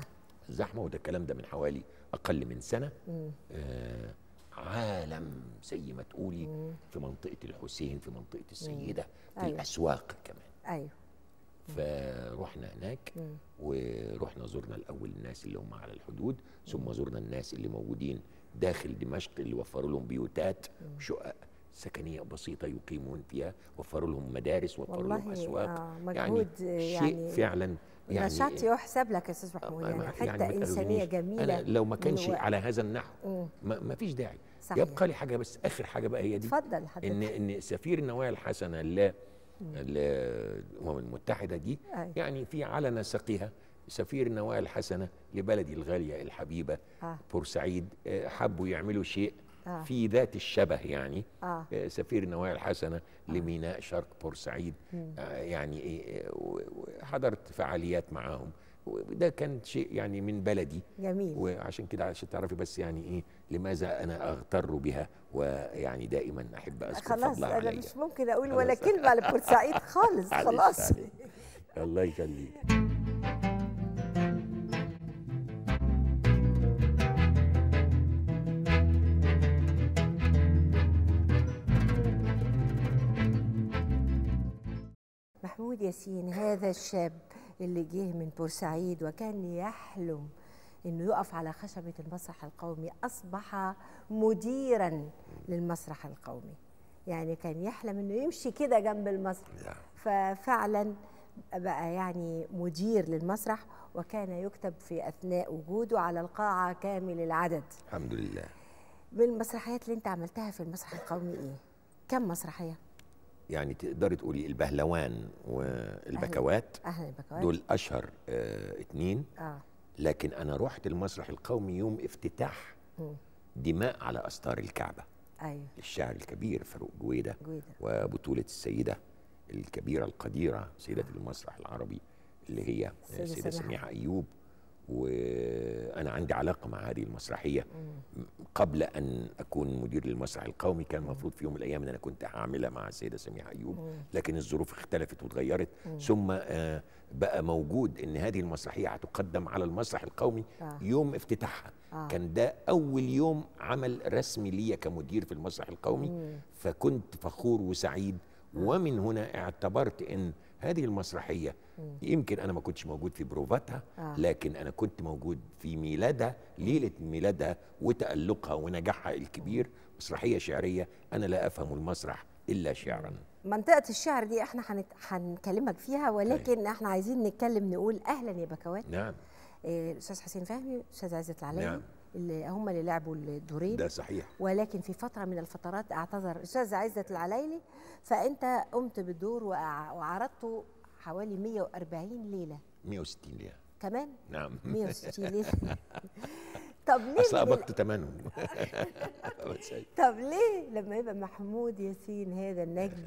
وده الكلام ده من حوالي أقل من سنة، عالم زي ما تقولي، في منطقة الحسين، في منطقة السيدة، في الأسواق كمان. فروحنا هناك، ورحنا زرنا الأول الناس اللي هم على الحدود، ثم زرنا الناس اللي موجودين داخل دمشق، اللي وفروا لهم بيوتات وشقق سكنية بسيطة يقيمون فيها، وفروا لهم مدارس، وفروا لهم أسواق. يعني شيء فعلا يعني نشاط يحسب لك يا استاذ محمود، يعني حتة إنسانية جميلة. أنا لو ما كانش على هذا النحو ما فيش داعي. يبقى لي حاجة بس، آخر حاجة بقى هي دي. اتفضل حضرتك. إن سفير النوايا الحسنة للأمم المتحدة دي، يعني في على نسقها سفير النوايا الحسنة لبلدي الغالية الحبيبة بورسعيد، حبوا يعملوا شيء في ذات الشبه يعني. سفير النوايا الحسنة لميناء شرق بورسعيد، يعني حضرت فعاليات معاهم وده كان شيء يعني من بلدي. جميل. وعشان كده عشان تعرفي بس يعني ايه لماذا انا اغتر بها ويعني دائما احب اذكر فضلها عليا. خلاص انا مش ممكن اقول ولا كلمه على بورسعيد خالص. خلاص الله يخليك. محمود ياسين هذا الشاب اللي جه من بورسعيد وكان يحلم انه يقف على خشبة المسرح القومي اصبح مديرا للمسرح القومي، يعني كان يحلم انه يمشي كده جنب المسرح، ففعلا بقى يعني مدير للمسرح وكان يكتب في اثناء وجوده على القاعة كامل العدد. الحمد لله. من المسرحيات اللي انت عملتها في المسرح القومي ايه؟ كم مسرحية؟ يعني تقدري تقولي البهلوان والبكوات. أهل البكوات دول أشهر اتنين. لكن أنا رحت المسرح القومي يوم افتتاح دماء على أستار الكعبة. أيوة. للشاعر الكبير فاروق جويدة وبطولة السيدة الكبيرة القديرة سيدة المسرح العربي اللي هي السيدة سميحة أيوب. وأنا عندي علاقة مع هذه المسرحية قبل أن أكون مدير للمسرح القومي. كان المفروض في يوم من الأيام أن أنا كنت هعملها مع السيدة سميحة أيوب، لكن الظروف اختلفت وتغيرت. ثم بقى موجود أن هذه المسرحية هتقدم على المسرح القومي يوم افتتاحها. كان ده أول يوم عمل رسمي ليا كمدير في المسرح القومي، فكنت فخور وسعيد. ومن هنا اعتبرت أن هذه المسرحية يمكن أنا ما كنتش موجود في بروفاتها، لكن أنا كنت موجود في ميلادها، ليلة ميلادها وتألقها ونجاحها الكبير. مسرحية شعرية، أنا لا أفهم المسرح إلا شعرا. منطقة الشعر دي احنا هنكلمك فيها، ولكن احنا عايزين نتكلم نقول أهلا يا بكوات. نعم. الأستاذ حسين فهمي والأستاذ عزت العلايلي. نعم. اللي هم اللي لعبوا الدورين ده صحيح، ولكن في فترة من الفترات اعتذر الأستاذ عزت العلايلي، فأنت قمت بالدور وعرضته حوالي 140 ليلة 160 ليلة كمان. نعم 160 ليلة. طب ليه أصل أبقت تمنهم. طب ليه لما يبقى محمود ياسين هذا النجم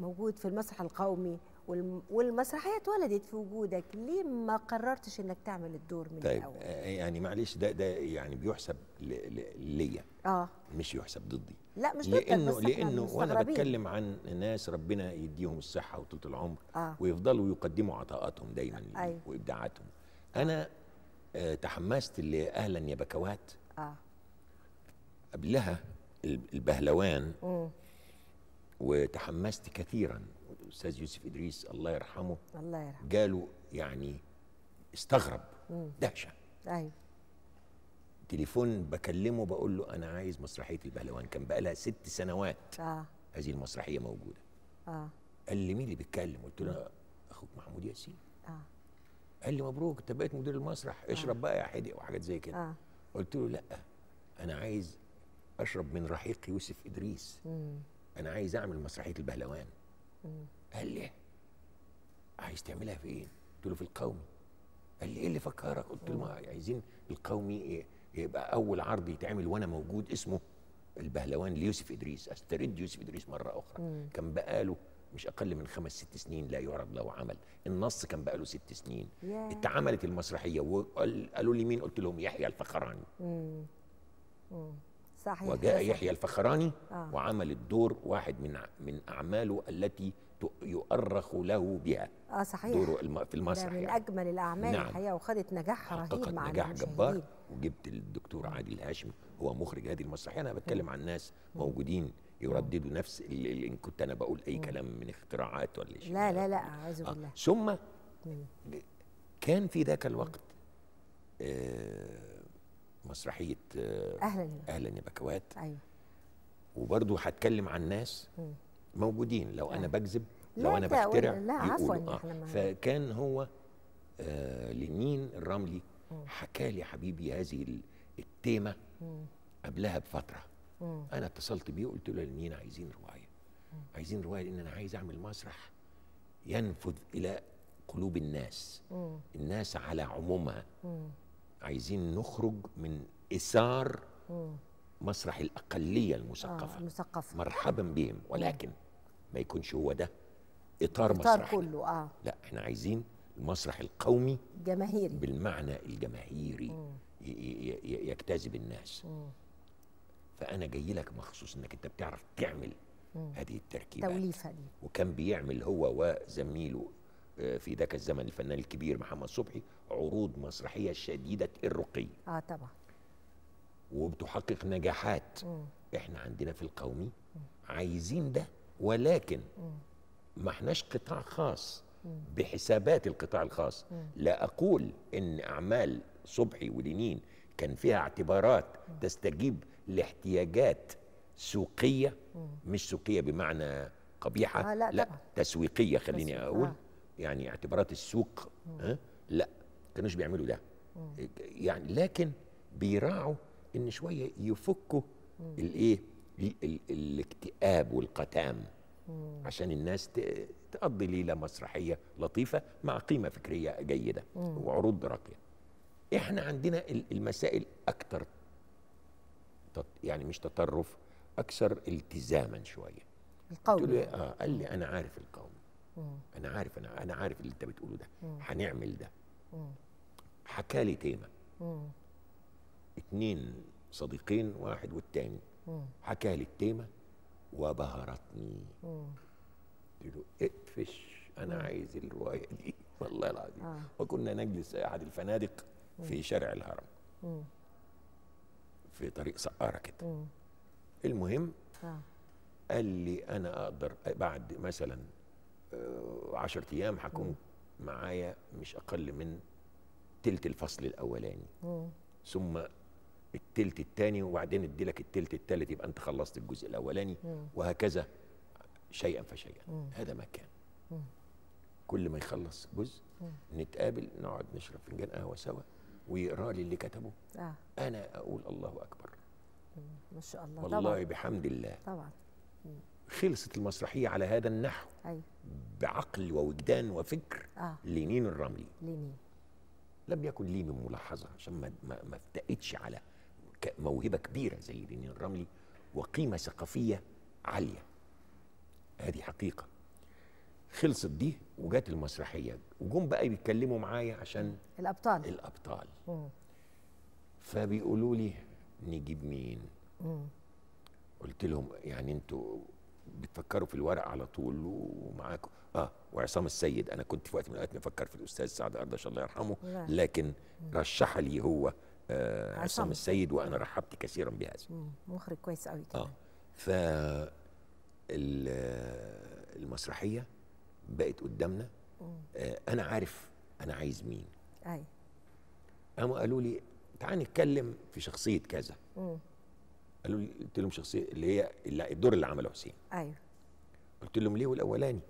موجود في المسرح القومي والمسرحية اتولدت في وجودك، ليه ما قررتش انك تعمل الدور من الاول؟ طيب يعني معلش ده يعني بيحسب ليا مش يحسب ضدي. لا مش ضدك، لانه وانا بتكلم عن ناس ربنا يديهم الصحة وطولة العمر ويفضلوا يقدموا عطاءاتهم دايما وابداعاتهم. انا تحمست لأهلا يا بكوات. قبلها البهلوان. وتحمست كثيرا. الأستاذ يوسف إدريس الله يرحمه جاله يعني استغرب دهشة. أيوة. تليفون بكلمه بقول له أنا عايز مسرحية البهلوان، كان بقى لها 6 سنوات هذه المسرحية موجودة. قال لي مين اللي بيتكلم؟ قلت له أخوك محمود ياسين. قال لي مبروك أنت بقيت مدير المسرح، اشرب بقى يا حدق وحاجات زي كده. قلت له لأ، أنا عايز أشرب من رحيق يوسف إدريس. أنا عايز أعمل مسرحية البهلوان. قال لي عايز تعملها فين؟ قلت له في القومي. قال لي ايه اللي فكرك؟ قلت له ما عايزين القومي يبقى اول عرض يتعمل وانا موجود اسمه البهلوان ليوسف ادريس، استرد يوسف ادريس مره اخرى. كان بقاله مش اقل من 5 6 سنين لا يعرض له عمل، النص كان بقاله 6 سنين. اتعملت المسرحيه وقالوا لي مين؟ قلت لهم يحيى الفخراني. صحيح. وجاء يحيى الفخراني وعمل الدور، واحد من أعماله التي يؤرخ له بها. صحيح. دوره في المسرح من يعني أجمل الأعمال. نعم. الحقيقة وخدت نجاح رهيب مع نجاح جبار. وجبت الدكتور عادل الهاشمي هو مخرج هذه المسرحية. أنا بتكلم عن ناس موجودين يرددوا نفس اللي إن كنت أنا بقول أي كلام من اختراعات ولا شيء. لا لا لا أعوذ بالله. ثم كان في ذاك الوقت مسرحية أهلا يا بكوات. أيوة. وبرضه هتكلم عن ناس موجودين، لو أنا بكذب لو أنا بخترع يقولوا. فكان هو لمين الرملي حكى لي حبيبي هذه التيمة قبلها بفترة. أنا اتصلت بيه وقلت له لمين عايزين رواية. عايزين رواية لأن أنا عايز أعمل مسرح ينفذ إلى قلوب الناس، الناس على عمومها. عايزين نخرج من إثار مسرح الأقلية المثقفة. المثقفة مرحبا بهم، ولكن ما يكونش هو ده إطار مسرحنا كله. لا احنا عايزين المسرح القومي جماهيري بالمعنى الجماهيري يجتذب الناس. فأنا جاي لك مخصوص إنك أنت بتعرف تعمل هذه التركيبة توليفة دي. وكان بيعمل هو وزميله في ذاك الزمن الفنان الكبير محمد صبحي عروض مسرحية شديدة الرقي. طبعا. وبتحقق نجاحات. احنا عندنا في القومي عايزين ده، ولكن ما احناش قطاع خاص بحسابات القطاع الخاص. لا أقول إن أعمال صبحي ولينين كان فيها اعتبارات تستجيب لاحتياجات سوقية، مش سوقية بمعنى قبيحة، لا تسويقية، خليني أقول يعني اعتبارات السوق. لا كانوش بيعملوا ده يعني، لكن بيراعوا إن شوية يفكوا الإيه الاكتئاب والقتام، عشان الناس تقضي ليلة مسرحية لطيفة مع قيمة فكرية جيدة وعروض راقية. احنا عندنا المسائل أكتر يعني مش تطرف، أكثر التزاما شوية. القومي قال لي أنا عارف القومي، أنا عارف أنا عارف اللي أنت بتقوله ده، هنعمل ده. حكى لي تيمة، اتنين صديقين واحد والتاني، حكى لي التيمة وبهرتني. قلت له اقفش، انا عايز الروايه دي والله العظيم. وكنا نجلس احد الفنادق في شارع الهرم في طريق سقاره كده. المهم قال لي انا اقدر بعد مثلا 10 ايام هكون معايا مش اقل من تلت الفصل الاولاني، ثم التلت الثاني، وبعدين اديلك التلت الثالث، يبقى انت خلصت الجزء الاولاني، وهكذا شيئا فشيئا. هذا ما كان. كل ما يخلص جزء نتقابل نقعد نشرب فنجان قهوه سوا ويقرا لي اللي كتبه. انا اقول الله اكبر، ما شاء الله، والله طبعا. بحمد الله طبعا. خلصت المسرحيه على هذا النحو. بعقل ووجدان وفكر. لينين الرملي لم يكن لي من ملاحظه، عشان ما افتقدش على موهبه كبيره زي لينين الرملي وقيمه ثقافيه عاليه، هذه حقيقه. خلصت دي وجات المسرحيه، وجم بقى بيتكلموا معايا عشان الابطال فبيقولوا لي نجيب مين؟ قلت لهم يعني انتوا بتفكروا في الورق على طول ومعاكم وعصام السيد. انا كنت في وقت من الاوقات بفكر في الاستاذ سعد اردش الله يرحمه، لكن رشح لي هو عصام السيد، وانا رحبت كثيرا بهذا. مخرج كويس قوي كده. ف المسرحيه بقت قدامنا. انا عارف انا عايز مين. قاموا قالوا لي تعالى نتكلم في شخصيه كذا. قالوا لي، قلت لهم شخصيه اللي هي الدور اللي عمله حسين. قلت لهم ليه والاولاني؟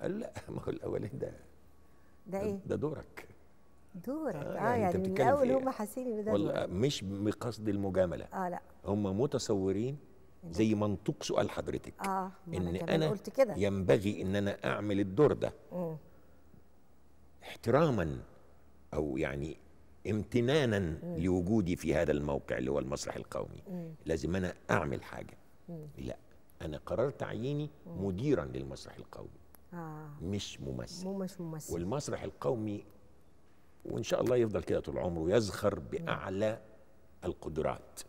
قالوا لا، ما هو الاولاني ده ايه؟ ده دورك يعني من الاول هم حاسين ان ده والله دورك. مش بقصد المجامله، لا، هم متصورين زي منطوق سؤال حضرتك. ان انا قلت كده ينبغي ان انا اعمل الدور ده احتراما او يعني امتنانا لوجودي في هذا الموقع اللي هو المسرح القومي. لازم انا اعمل حاجه. لا، انا قررت تعييني مديرا للمسرح القومي، مش ممثل. والمسرح القومي وان شاء الله يفضل كده طول عمره يزخر باعلى القدرات.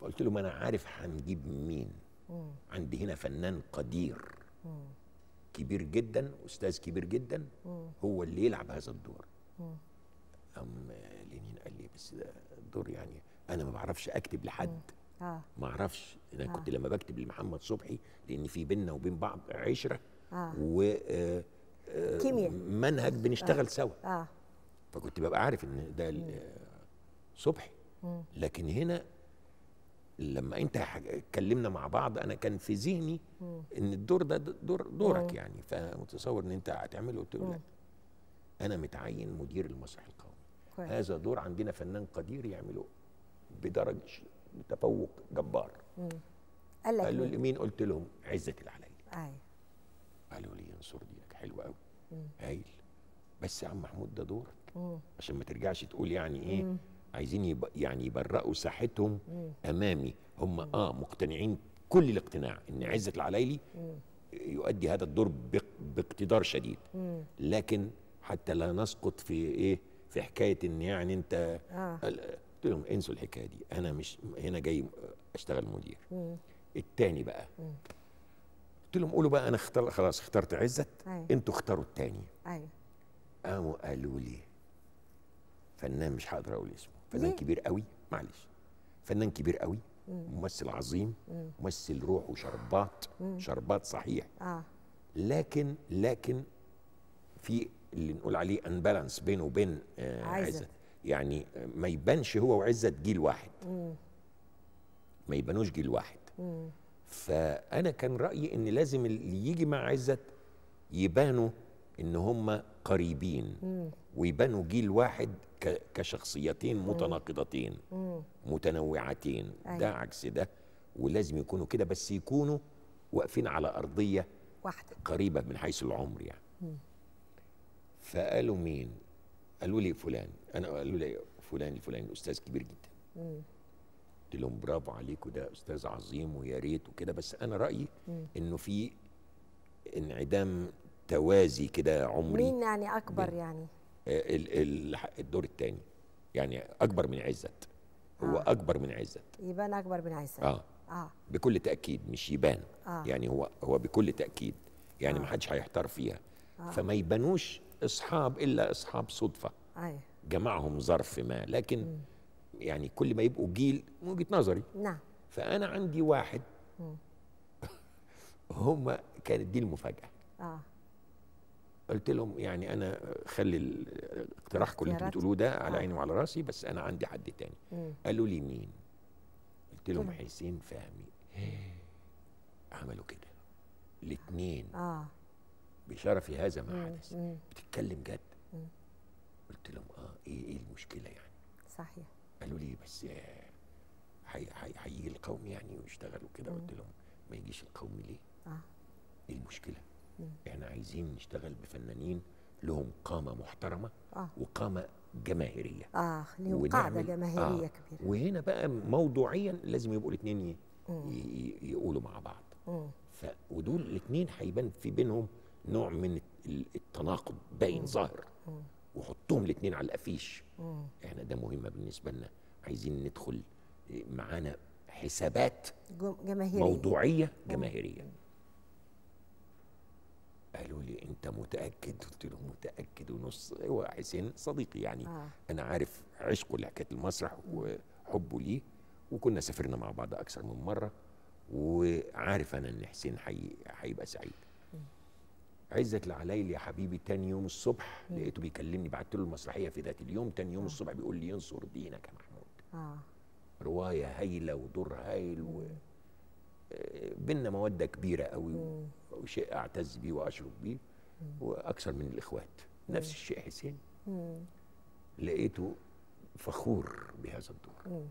فقلت لهم انا عارف هنجيب مين. عندي هنا فنان قدير كبير جدا، استاذ كبير جدا، هو اللي يلعب هذا الدور. لينين قال لي بس ده الدور يعني انا ما بعرفش اكتب لحد. ما اعرفش، انا كنت لما بكتب لمحمد صبحي، لان في بيننا وبين بعض عشره و كيمياء منهج بنشتغل سوا. فكنت ببقى عارف ان ده صبحي، لكن هنا لما انت اتكلمنا مع بعض انا كان في ذهني ان الدور ده دورك يعني، فمتصور ان انت هتعمله. قلت له لا، انا متعين مدير المسرح القومي. هذا دور عندنا فنان قدير يعمله بدرجه تفوق جبار. قالوا لي مين؟ قلت لهم عزت العلايلي. قالوا لي ينصر ديك حلوه قوي، هايل، بس يا عم محمود ده دورك، عشان ما ترجعش تقول يعني ايه. عايزين يعني يبرئوا ساحتهم امامي. هم مقتنعين كل الاقتناع ان عزت العلايلي يؤدي هذا الدور باقتدار شديد. لكن حتى لا نسقط في ايه في حكايه ان يعني انت قلت لهم انسوا الحكايه دي، انا مش هنا جاي اشتغل مدير. التاني بقى قلت لهم قولوا بقى انا خلاص اخترت عزت، انتوا اختاروا التاني. ايوه قاموا قالوا لي فنان مش هقدر اقول اسمه، فنان كبير قوي، معلش فنان كبير قوي، ممثل عظيم، ممثل روح وشربات، شربات صحيح، لكن في اللي نقول عليه انبالانس بينه وبين عزت، يعني ما يبانش هو وعزت جيل واحد، ما يبانوش جيل واحد. فانا كان رايي ان لازم اللي يجي مع عزت يبانوا ان هم قريبين، ويبانوا جيل واحد كشخصيتين متناقضتين متنوعتين، ده عكس ده، ولازم يكونوا كده، بس يكونوا واقفين على ارضيه واحده قريبه من حيث العمر يعني. فقالوا مين؟ قالوا لي فلان، انا قالوا لي فلان الفلاني استاذ كبير جدا. قلت لهم برافو عليكم، ده استاذ عظيم ويا ريت وكده، بس انا رايي انه في انعدام توازي كده عمري. مين يعني اكبر يعني؟ الدور الثاني يعني اكبر من عزت، هو اكبر من عزت، يبان اكبر من عزت بكل تاكيد، مش يبان يعني هو بكل تاكيد يعني ما حدش هيحتار فيها، فما يبانوش اصحاب الا اصحاب صدفه جمعهم ظرف ما، لكن يعني كل ما يبقوا جيل من وجهه نظري. نعم. فانا عندي واحد هم كانت دي المفاجاه. قلت لهم يعني انا خلي اقتراحكم اللي انتوا بتقولوه ده على عيني وعلى راسي، بس انا عندي حد تاني. قالوا لي مين؟ قلت لهم حسين فهمي. عملوا كده الاثنين بشرفي هذا ما حدث. بتتكلم جد؟ قلت لهم ايه المشكله يعني؟ صحيح. قالوا لي بس هيجي القومي يعني ويشتغلوا كده. قلت لهم ما يجيش القومي ليه؟ ايه المشكله؟ احنا عايزين نشتغل بفنانين لهم قامه محترمه وقامه جماهيريه، لهم قاعده جماهيريه كبيره، وهنا بقى موضوعيا لازم يبقوا الاثنين يقولوا مع بعض. ودول الاثنين هيبان في بينهم نوع من التناقض باين ظاهر، وحطهم الاثنين على الافيش. احنا ده مهمه بالنسبه لنا، عايزين ندخل معانا حسابات جماهيريه موضوعيه جماهيريه. قالوا لي انت متاكد؟ قلت لهم متاكد ونص، هو حسين صديقي يعني انا عارف عشقه لحكايه المسرح وحبه ليه، وكنا سافرنا مع بعض اكثر من مره، وعارف انا ان حسين هيبقى سعيد. عزت العلايلي يا حبيبي تاني يوم الصبح لقيته بيكلمني، بعت له المسرحيه في ذات اليوم، تاني يوم الصبح بيقول لي ينصر دينك يا محمود، روايه هايله ودور هايل بينا موده كبيره قوي، وشيء اعتز بيه واشرب بيه واكثر من الاخوات. نفس الشيء حسين، لقيته فخور بهذا الدور،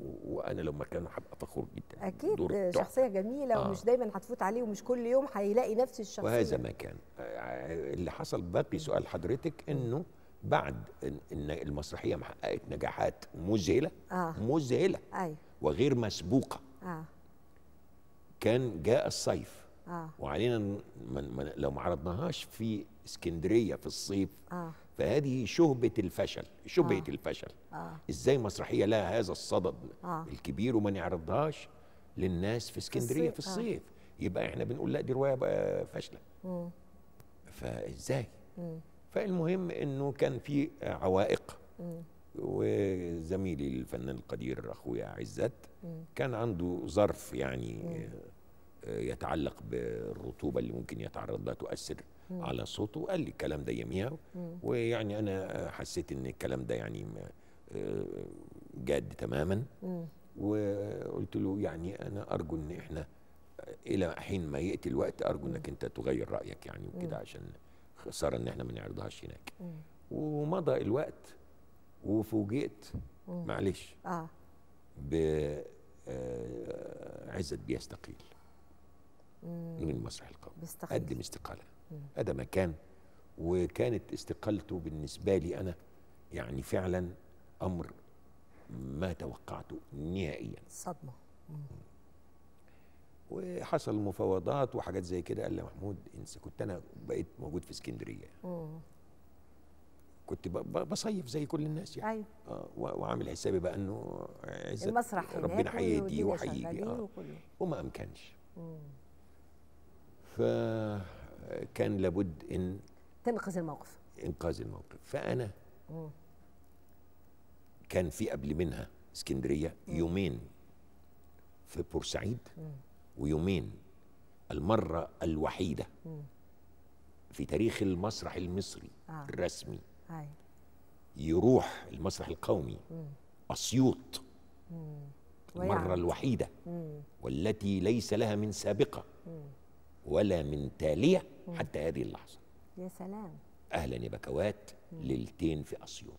وانا لما كان هبقى فخور جدا. اكيد شخصيه جميله ومش دايما هتفوت عليه، ومش كل يوم هيلاقي نفس الشخصيه، وهذا ما كان اللي حصل. باقي سؤال حضرتك، انه بعد ان المسرحيه محققت نجاحات مذهله مذهله وغير مسبوقه، كان جاء الصيف وعلينا من لو ما عرضناهاش في اسكندريه في الصيف، فهذه شهبه الفشل، شبهه الفشل. ازاي مسرحيه لها هذا الصدد الكبير وما نعرضهاش للناس في اسكندريه في الصيف؟ يبقى احنا بنقول لا دي روايه بقى فاشله. فازاي؟ فالمهم انه كان في عوائق، وزميلي الفنان القدير اخويا عزت كان عنده ظرف يعني يتعلق بالرطوبه اللي ممكن يتعرض لها تؤثر على صوته، وقال لي الكلام ده يميها، ويعني انا حسيت ان الكلام ده يعني جاد تماما، وقلت له يعني انا ارجو ان احنا الى حين ما ياتي الوقت ارجو انك انت تغير رايك يعني وكده، عشان خساره ان احنا ما نعرضهاش هناك. ومضى الوقت وفوجئت معلش بعزت بيستقيل من المسرح القومي، قدم استقاله. هذا ما كان، وكانت استقالته بالنسبه لي انا يعني فعلا امر ما توقعته نهائيا، صدمه. وحصل مفاوضات وحاجات زي كده. قال لي محمود انسى، كنت انا بقيت موجود في اسكندريه، كنت بصيف زي كل الناس يعني. أيوة. وعامل حسابي بقى انه عزت المسرح ربنا هيدي وهيجي وما امكنش. فكان لابد ان تنقذ الموقف، انقاذ الموقف. فانا كان في قبل منها اسكندريه يومين في بورسعيد ويومين، المره الوحيده في تاريخ المسرح المصري الرسمي يروح المسرح القومي أسيوط، المرة الوحيدة والتي ليس لها من سابقة ولا من تالية حتى هذه اللحظة. يا سلام. أهلا يا بكوات، ليلتين في أسيوط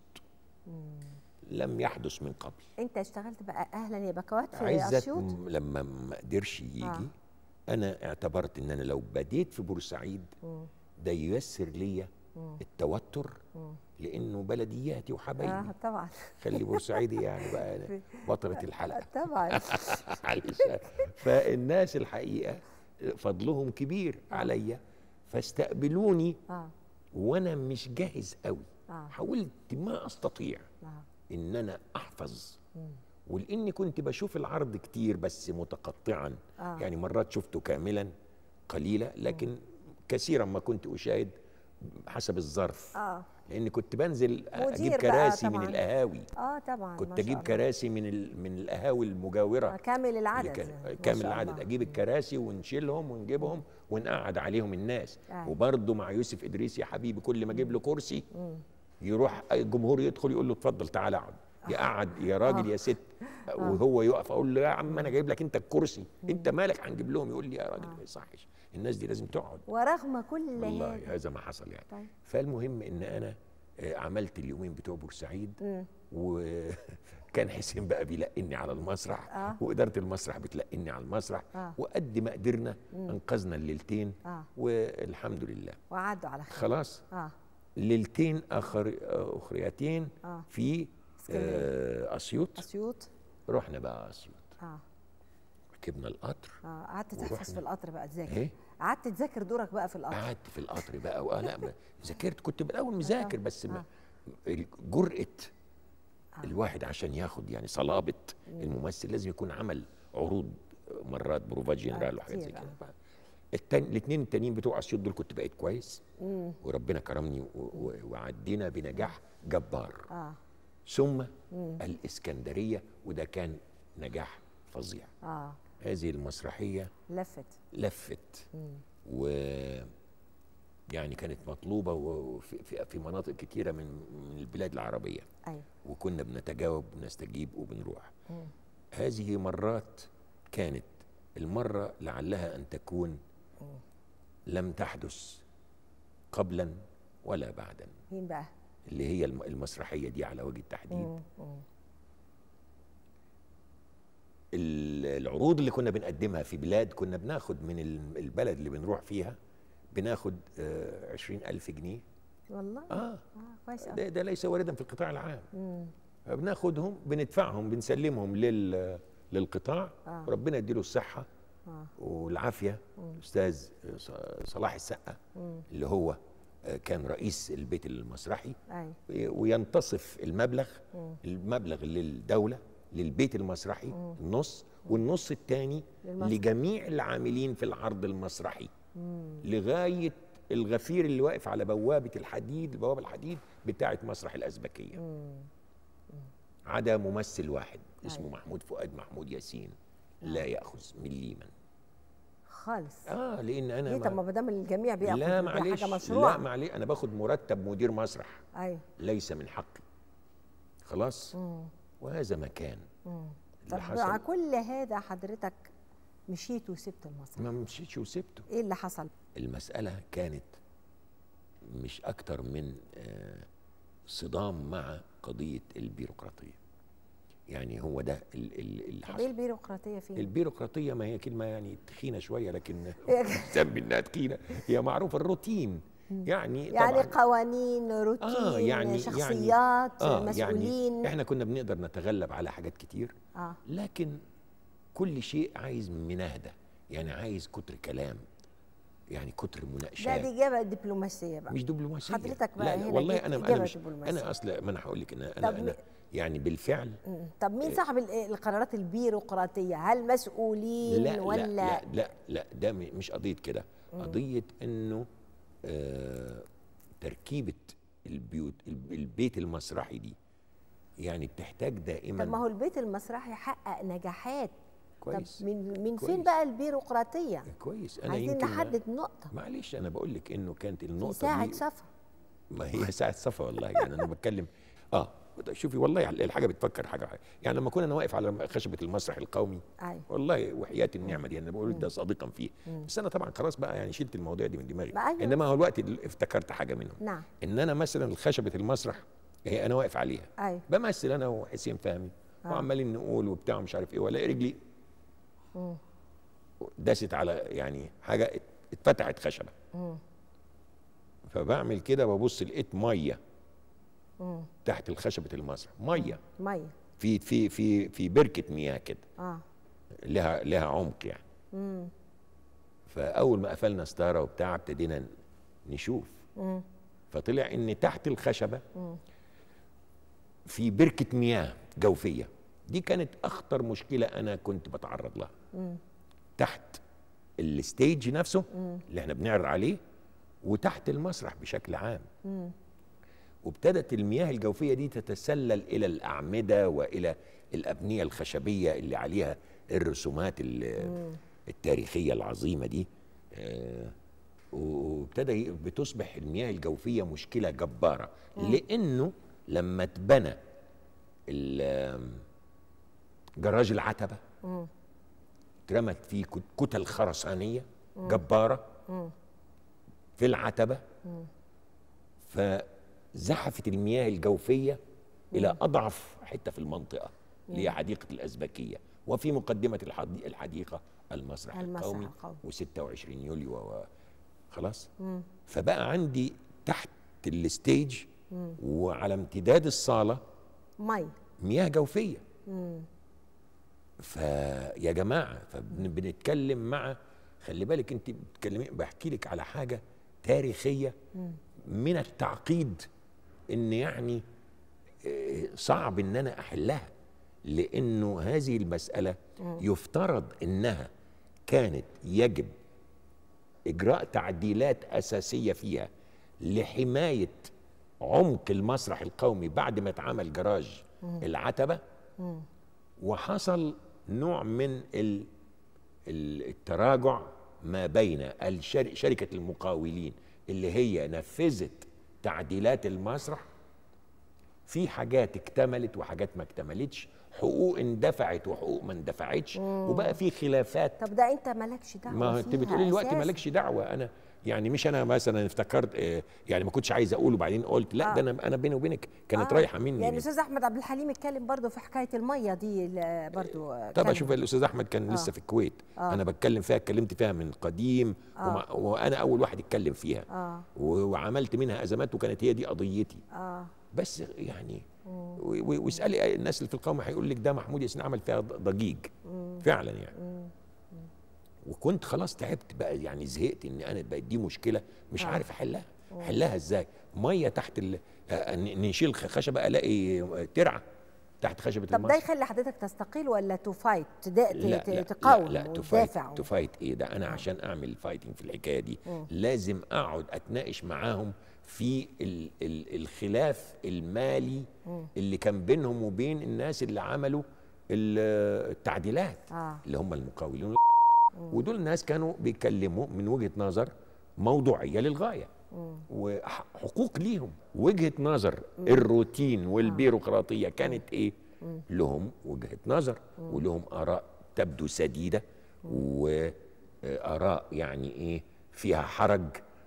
لم يحدث من قبل. أنت اشتغلت بقى أهلا يا بكوات في أسيوط؟ لما ما قدرش يجي أنا اعتبرت إن أنا لو بديت في بورسعيد ده ييسر ليا التوتر، لانه بلدياتي وحبايبي. طبعا. خلي بورسعيدي يعني بقى بطلة الحلقه. طبعا. فالناس الحقيقه فضلهم كبير عليا، فاستقبلوني وانا مش جاهز قوي. حاولت ما استطيع ان انا احفظ، ولاني كنت بشوف العرض كتير بس متقطعا، يعني مرات شفته كاملا قليله، لكن كثيرا ما كنت اشاهد حسب الظرف. لان كنت بنزل اجيب كراسي من القهاوي. طبعا. كنت اجيب كراسي من القهاوي المجاوره. كامل العدد. كامل العدد، اجيب الكراسي ونشيلهم ونجيبهم ونقعد عليهم الناس. وبرضه مع يوسف ادريس يا حبيبي، كل ما اجيب له كرسي يروح الجمهور يدخل يقول له اتفضل تعالى اقعد، يقعد يا راجل يا ست. وهو يقف اقول له يا عم انا جايب لك انت الكرسي، انت مالك هنجيب لهم؟ يقول لي يا راجل ما يصحش، الناس دي لازم تقعد. ورغم كل والله هذا ما حصل يعني. طيب. فالمهم ان انا عملت اليومين بتوع بورسعيد، وكان حسين بقى بيلقني على المسرح، وإدارة المسرح بتلقني على المسرح، وقد ما قدرنا انقذنا الليلتين، والحمد لله وعدوا على خير خلاص. ليلتين اخريتين في اسيوط. اسيوط رحنا بقى اسيوط، ركبنا القطر. قعدت تحفظ في القطر بقى، تذاكر؟ قعدت تذاكر دورك بقى في القطر؟ قعدت في القطر بقى لا ذاكرت، كنت بالاول مذاكر بس جرأة الواحد عشان ياخد يعني صلابة الممثل لازم يكون عمل عروض مرات بروفات جنرال وحاجات زي كده. الاثنين التانيين بتوع اسيوط دول كنت بقيت كويس، وربنا كرمني وعدينا بنجاح جبار. ثم الاسكندرية، وده كان نجاح فظيع. هذه المسرحية لفت و يعني كانت مطلوبة في مناطق كتيرة من البلاد العربية. أيوة. وكنا بنتجاوب ونستجيب وبنروح. هذه مرات كانت المرة لعلها أن تكون لم تحدث قبلا ولا بعدا. مين بقى؟ اللي هي المسرحية دي على وجه التحديد. العروض اللي كنا بنقدمها في بلاد كنا بناخد من البلد اللي بنروح فيها، بناخد 20,000 جنيه. والله. كويس. ده ليس واردا في القطاع العام. فبناخدهم بندفعهم بنسلمهم للقطاع. ربنا يديله الصحة والعافية. الأستاذ صلاح السقا اللي هو كان رئيس البيت المسرحي. وينتصف المبلغ للدولة للبيت المسرحي، النص، والنص الثاني لجميع العاملين في العرض المسرحي، لغاية الغفير اللي واقف على بوابة الحديد بتاعة مسرح الأزبكية، عدا ممثل واحد اسمه محمود فؤاد محمود ياسين لا يأخذ مليما خالص. لأن أنا ليه؟ طب ما بدام الجميع بيأخذ حاجة مشروع. لا معلش، أنا باخد مرتب مدير مسرح. ليس من حقي خلاص. وهذا مكان. طب مع كل هذا حضرتك مشيت وسبت المسرح؟ ما مشيتش وسبته. ايه اللي حصل؟ المسألة كانت مش أكتر من صدام مع قضية البيروقراطية. يعني هو ده اللي حصل. ايه البيروقراطية فين؟ البيروقراطية ما هي كلمة يعني تخينة شوية، لكن تسمي إنها تخينة، هي معروفة الروتين. يعني قوانين، روتين، يعني شخصيات، مسؤولين. يعني احنا كنا بنقدر نتغلب على حاجات كتير، لكن كل شيء عايز مناهدة، يعني عايز كتر كلام، يعني كتر مناقشات. لا دي اجابه دبلوماسيه بقى، مش دبلوماسيه حضرتك بقى. لا والله انا مش انا اصل ما انا هقول لك انا يعني بالفعل. طب مين صاحب القرارات البيروقراطيه؟ هل مسؤولين لا ولا؟ لا لا لا، ده مش قضيه كده، قضيه انه تركيبه البيت المسرحي دي يعني بتحتاج دائما. طب ما هو البيت المسرحي حقق نجاحات كويس، طب من فين بقى البيروقراطيه؟ كويس انا عايزين نحدد نقطه. معلش انا بقول لك انه كانت النقطه دي ساعه صفا، ما هي ساعه صفا والله. يعني انا بتكلم شوفي والله الحاجه بتفكر حاجه. يعني لما كنا انا واقف على خشبه المسرح القومي والله وحياه النعمه دي انا بقول ده صادقا فيه، بس انا طبعا خلاص بقى يعني شلت المواضيع دي من دماغي. انما هو الوقت افتكرت حاجه منهم. نعم. ان انا مثلا خشبه المسرح هي انا واقف عليها بمثل انا وحسين فهمي وعمالين نقول وبتاع مش عارف ايه، ولا رجلي داست على يعني حاجه اتفتحت خشبه فبعمل كده ببص لقيت ميه تحت الخشبه المسرح، ميه في في في في بركه مياه كده لها عمق يعني. فاول ما قفلنا ستاره وبتاع ابتدينا نشوف فطلع ان تحت الخشبه في بركه مياه جوفيه. دي كانت اخطر مشكله انا كنت بتعرض لها تحت الستيج نفسه اللي احنا بنعرض عليه وتحت المسرح بشكل عام. وابتدت المياه الجوفيه دي تتسلل الى الاعمده والى الابنيه الخشبيه اللي عليها الرسومات التاريخيه العظيمه دي، وابتدى بتصبح المياه الجوفيه مشكله جباره. لانه لما اتبنى جراج العتبه اترمت فيه كتل خرسانيه جباره في العتبه فزحفت المياه الجوفيه الى اضعف حته في المنطقه اللي هي حديقه الازبكيه وفي مقدمه الحديقه المسرح القومي و26 يوليو خلاص. فبقى عندي تحت الستيج وعلى امتداد الصاله مياه جوفيه. فيا جماعه فبنتكلم مع خلي بالك انت بتتكلمي بحكي لك على حاجه تاريخيه من التعقيد ان يعني صعب ان انا احلها، لانه هذه المساله يفترض انها كانت يجب اجراء تعديلات اساسيه فيها لحمايه عمق المسرح القومي بعد ما اتعمل جراج العتبه. وحصل نوع من التراجع ما بين شركة المقاولين اللي هي نفذت تعديلات المسرح في حاجات اكتملت وحاجات ما اكتملتش، حقوق اندفعت وحقوق ما اندفعتش، وبقى في خلافات. طب ده انت مالكش دعوه. ما انت بتقولي دلوقتي مالكش دعوه. انا يعني مش انا مثلا افتكرت يعني ما كنتش عايز اقوله وبعدين قلت لا ده انا بيني وبينك كانت رايحه مني. يعني الاستاذ احمد عبد الحليم اتكلم برضه في حكايه الميه دي برضه. طبعا شوف الاستاذ احمد كان لسه في الكويت انا بتكلم فيها اتكلمت فيها من قديم وانا اول واحد اتكلم فيها وعملت منها ازمات وكانت هي دي قضيتي. بس يعني واسالي الناس اللي في القوم هيقول لك ده محمود ياسين عمل فيها ضجيج فعلا يعني. وكنت خلاص تعبت بقى يعني زهقت ان انا بقت دي مشكله مش عارف احلها ازاي. ميه تحت نشيل خشبه الاقي ترعه تحت خشبه الميه. طب ده يخلي حضرتك تستقيل ولا تفايت تقاوم؟ لا تفايت ايه ده انا عشان اعمل فايتنج في الحكايه دي لازم اقعد اتناقش معاهم في الخلاف المالي اللي كان بينهم وبين الناس اللي عملوا التعديلات اللي هم المقاولون. ودول الناس كانوا بيتكلموا من وجهة نظر موضوعية للغاية وحقوق ليهم. وجهة نظر الروتين والبيروقراطية كانت ايه؟ لهم وجهة نظر ولهم آراء تبدو سديدة وآراء يعني ايه فيها حرج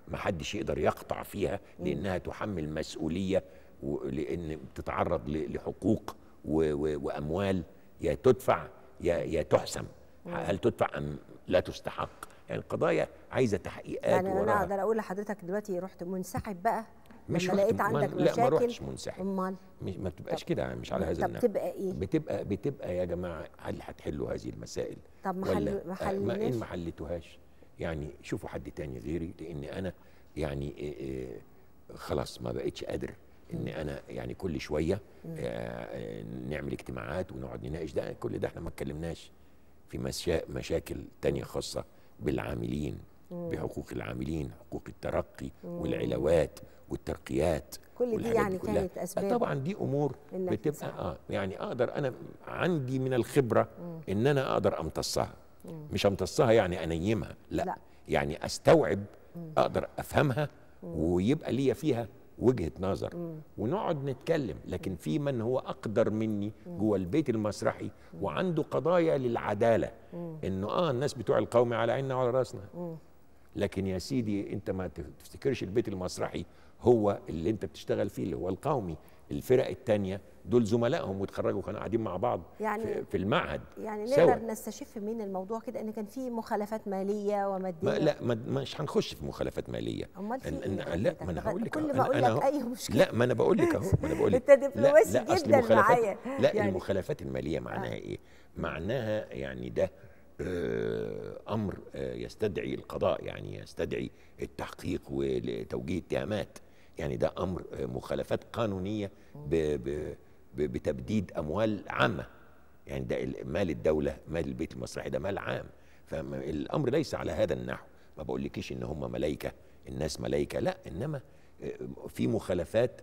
محدش يقدر يقطع فيها لأنها تحمل مسؤولية ولأن بتتعرض لحقوق وأموال يا تدفع يا تحسم. هل تدفع أم لا تستحق؟ يعني القضايا عايزة تحقيقات. يعني أنا أقدر أقول لحضرتك دلوقتي رحت منسحب بقى مش لقيت عندك مشاكل؟ لا ما اروحش منسحب. امال ما بتبقاش كده، مش على هذا النحو. طب بتبقى ايه؟ بتبقى يا جماعه هل هتحلوا هذه المسائل؟ طب ما حلتوهاش يعني شوفوا حد تاني غيري، لان انا يعني خلاص ما بقتش قادر ان انا يعني كل شويه نعمل اجتماعات ونقعد نناقش. ده كل ده احنا ما اتكلمناش في مشاكل تانية خاصه بالعاملين، بحقوق العاملين، حقوق الترقي والعلاوات والترقيات، كل دي يعني كانت اسباب. طبعا دي امور بتبقى يعني اقدر انا عندي من الخبره ان انا اقدر امتصها، مش امتصها يعني انيمها، لا يعني استوعب، اقدر افهمها ويبقى ليا فيها وجهه نظر ونقعد نتكلم. لكن في من هو اقدر مني جوه البيت المسرحي وعنده قضايا للعداله، انه الناس بتوع القومي على عيننا وعلى راسنا، لكن يا سيدي انت ما تفتكرش البيت المسرحي هو اللي انت بتشتغل فيه، اللي هو القومي. الفرق التانية دول زملائهم وتخرجوا كانوا قاعدين مع بعض يعني في المعهد. يعني نقدر نستشف من الموضوع كده ان كان في مخالفات ماليه وماديه؟ لا مش هنخش في مخالفات ماليه. امال في إيه؟ لا ما انا هقول لك، كل ما اقول لك اي مشكله. لا ما انا بقول لك اهو، ما انا بقول لك انت دبلوماسي جدا معايا. لا يعني المخالفات الماليه معناها ايه؟ معناها يعني ده امر يستدعي القضاء، يعني يستدعي التحقيق وتوجيه اتهامات، يعني ده امر مخالفات قانونيه بتبديد اموال عامه، يعني ده مال الدوله، مال البيت المسرحي ده مال عام، فالامر ليس على هذا النحو. ما بقولكيش ان هم ملائكه، الناس ملائكه، لا، انما في مخالفات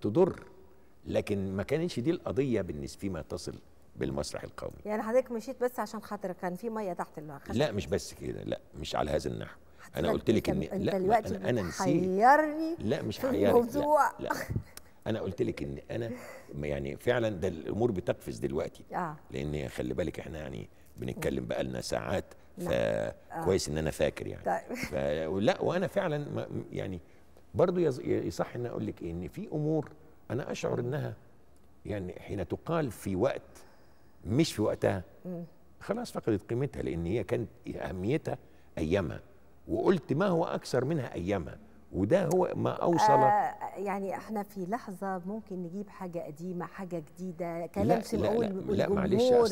تضر، لكن ما كانتش دي القضيه بالنسبه فيما يتصل بالمسرح القومي. يعني حضرتك مشيت بس عشان خاطر كان في ميه تحت الواقع؟ لا مش بس كده، لا مش على هذا النحو. انا قلت لك ان لا انا نسيت، لا مش هيرني، لا انا قلت لك ان انا يعني فعلا ده الامور بتقفز دلوقتي، لان خلي بالك احنا يعني بنتكلم بقى لنا ساعات، فكويس ان انا فاكر يعني. لا وانا فعلا يعني برضو يصح ان اقول لك ان في امور انا اشعر انها يعني حين تقال في وقت مش في وقتها خلاص فقدت قيمتها، لان هي كانت اهميتها ايامها، وقلت ما هو أكثر منها أيامها، وده هو ما أوصل. يعني إحنا في لحظة ممكن نجيب حاجة قديمة، حاجة جديدة، كلام سمعوه للجمهور،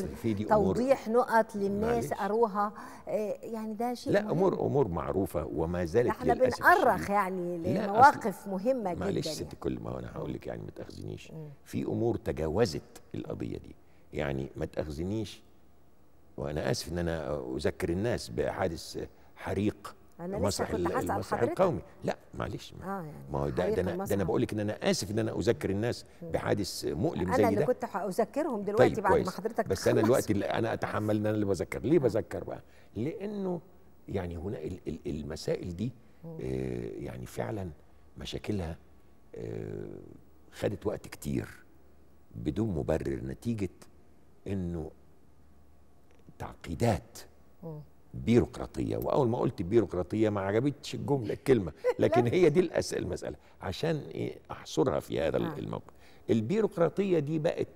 توضيح نقط للناس قروها، يعني ده شيء لا أمور معروفة وما زالت إحنا بنأرخ يعني لمواقف مهمة جدا. معلش ست يعني. كل ما أنا هقول لك يعني ما تأخذنيش في أمور تجاوزت القضية دي، يعني ما تأخذنيش، وأنا آسف إن أنا أذكر الناس بحادث حريق المسرح القومي. لا معلش يعني ما هو ده انا بقول لك ان انا اسف ان انا اذكر الناس بحادث مؤلم زي ده. انا اللي كنت هاذكرهم دلوقتي بعد ما حضرتك. بس انا دلوقتي انا اتحمل ان انا اللي بذكر. ليه بذكر بقى؟ لانه يعني هنا المسائل دي يعني فعلا مشاكلها خدت وقت كتير بدون مبرر، نتيجه انه تعقيدات بيروقراطيه. واول ما قلت بيروقراطيه ما عجبتش الجمله الكلمه، لكن هي دي المساله عشان احصرها في هذا الموقف. البيروقراطيه دي بقت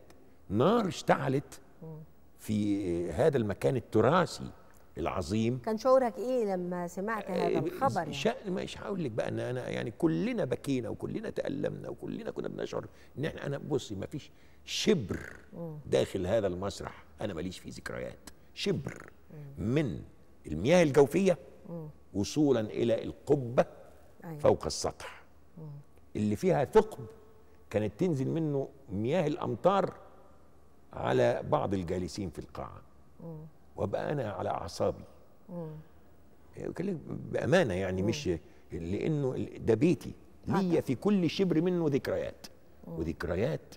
نار اشتعلت في هذا المكان التراثي العظيم. كان شعورك ايه لما سمعت هذا الخبر؟ يعني شأن مش هقول لك بقى ان انا يعني كلنا بكينا وكلنا تألمنا وكلنا كنا بنشعر ان احنا بصي ما فيش شبر داخل هذا المسرح انا ماليش فيه ذكريات، شبر من المياه الجوفية وصولا إلى القبة فوق السطح اللي فيها ثقب كانت تنزل منه مياه الأمطار على بعض الجالسين في القاعة، وبقى أنا على أعصابي بأمانة يعني مش لأنه ده بيتي، ليا في كل شبر منه ذكريات، وذكريات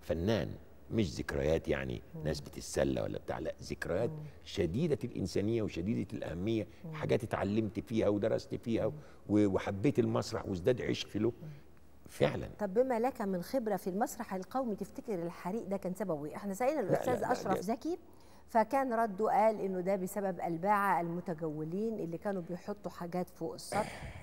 فنان، مش ذكريات يعني ناس بتتسلى ولا بتاع، لا ذكريات شديدة الإنسانية وشديدة الأهمية، حاجات اتعلمت فيها ودرست فيها وحبيت المسرح وازداد عشقي له فعلا. طب بما لك من خبرة في المسرح القومي، تفتكر الحريق ده كان سببه ايه؟ احنا سألنا الأستاذ أشرف زكي فكان رده قال إنه ده بسبب الباعة المتجولين اللي كانوا بيحطوا حاجات فوق السطح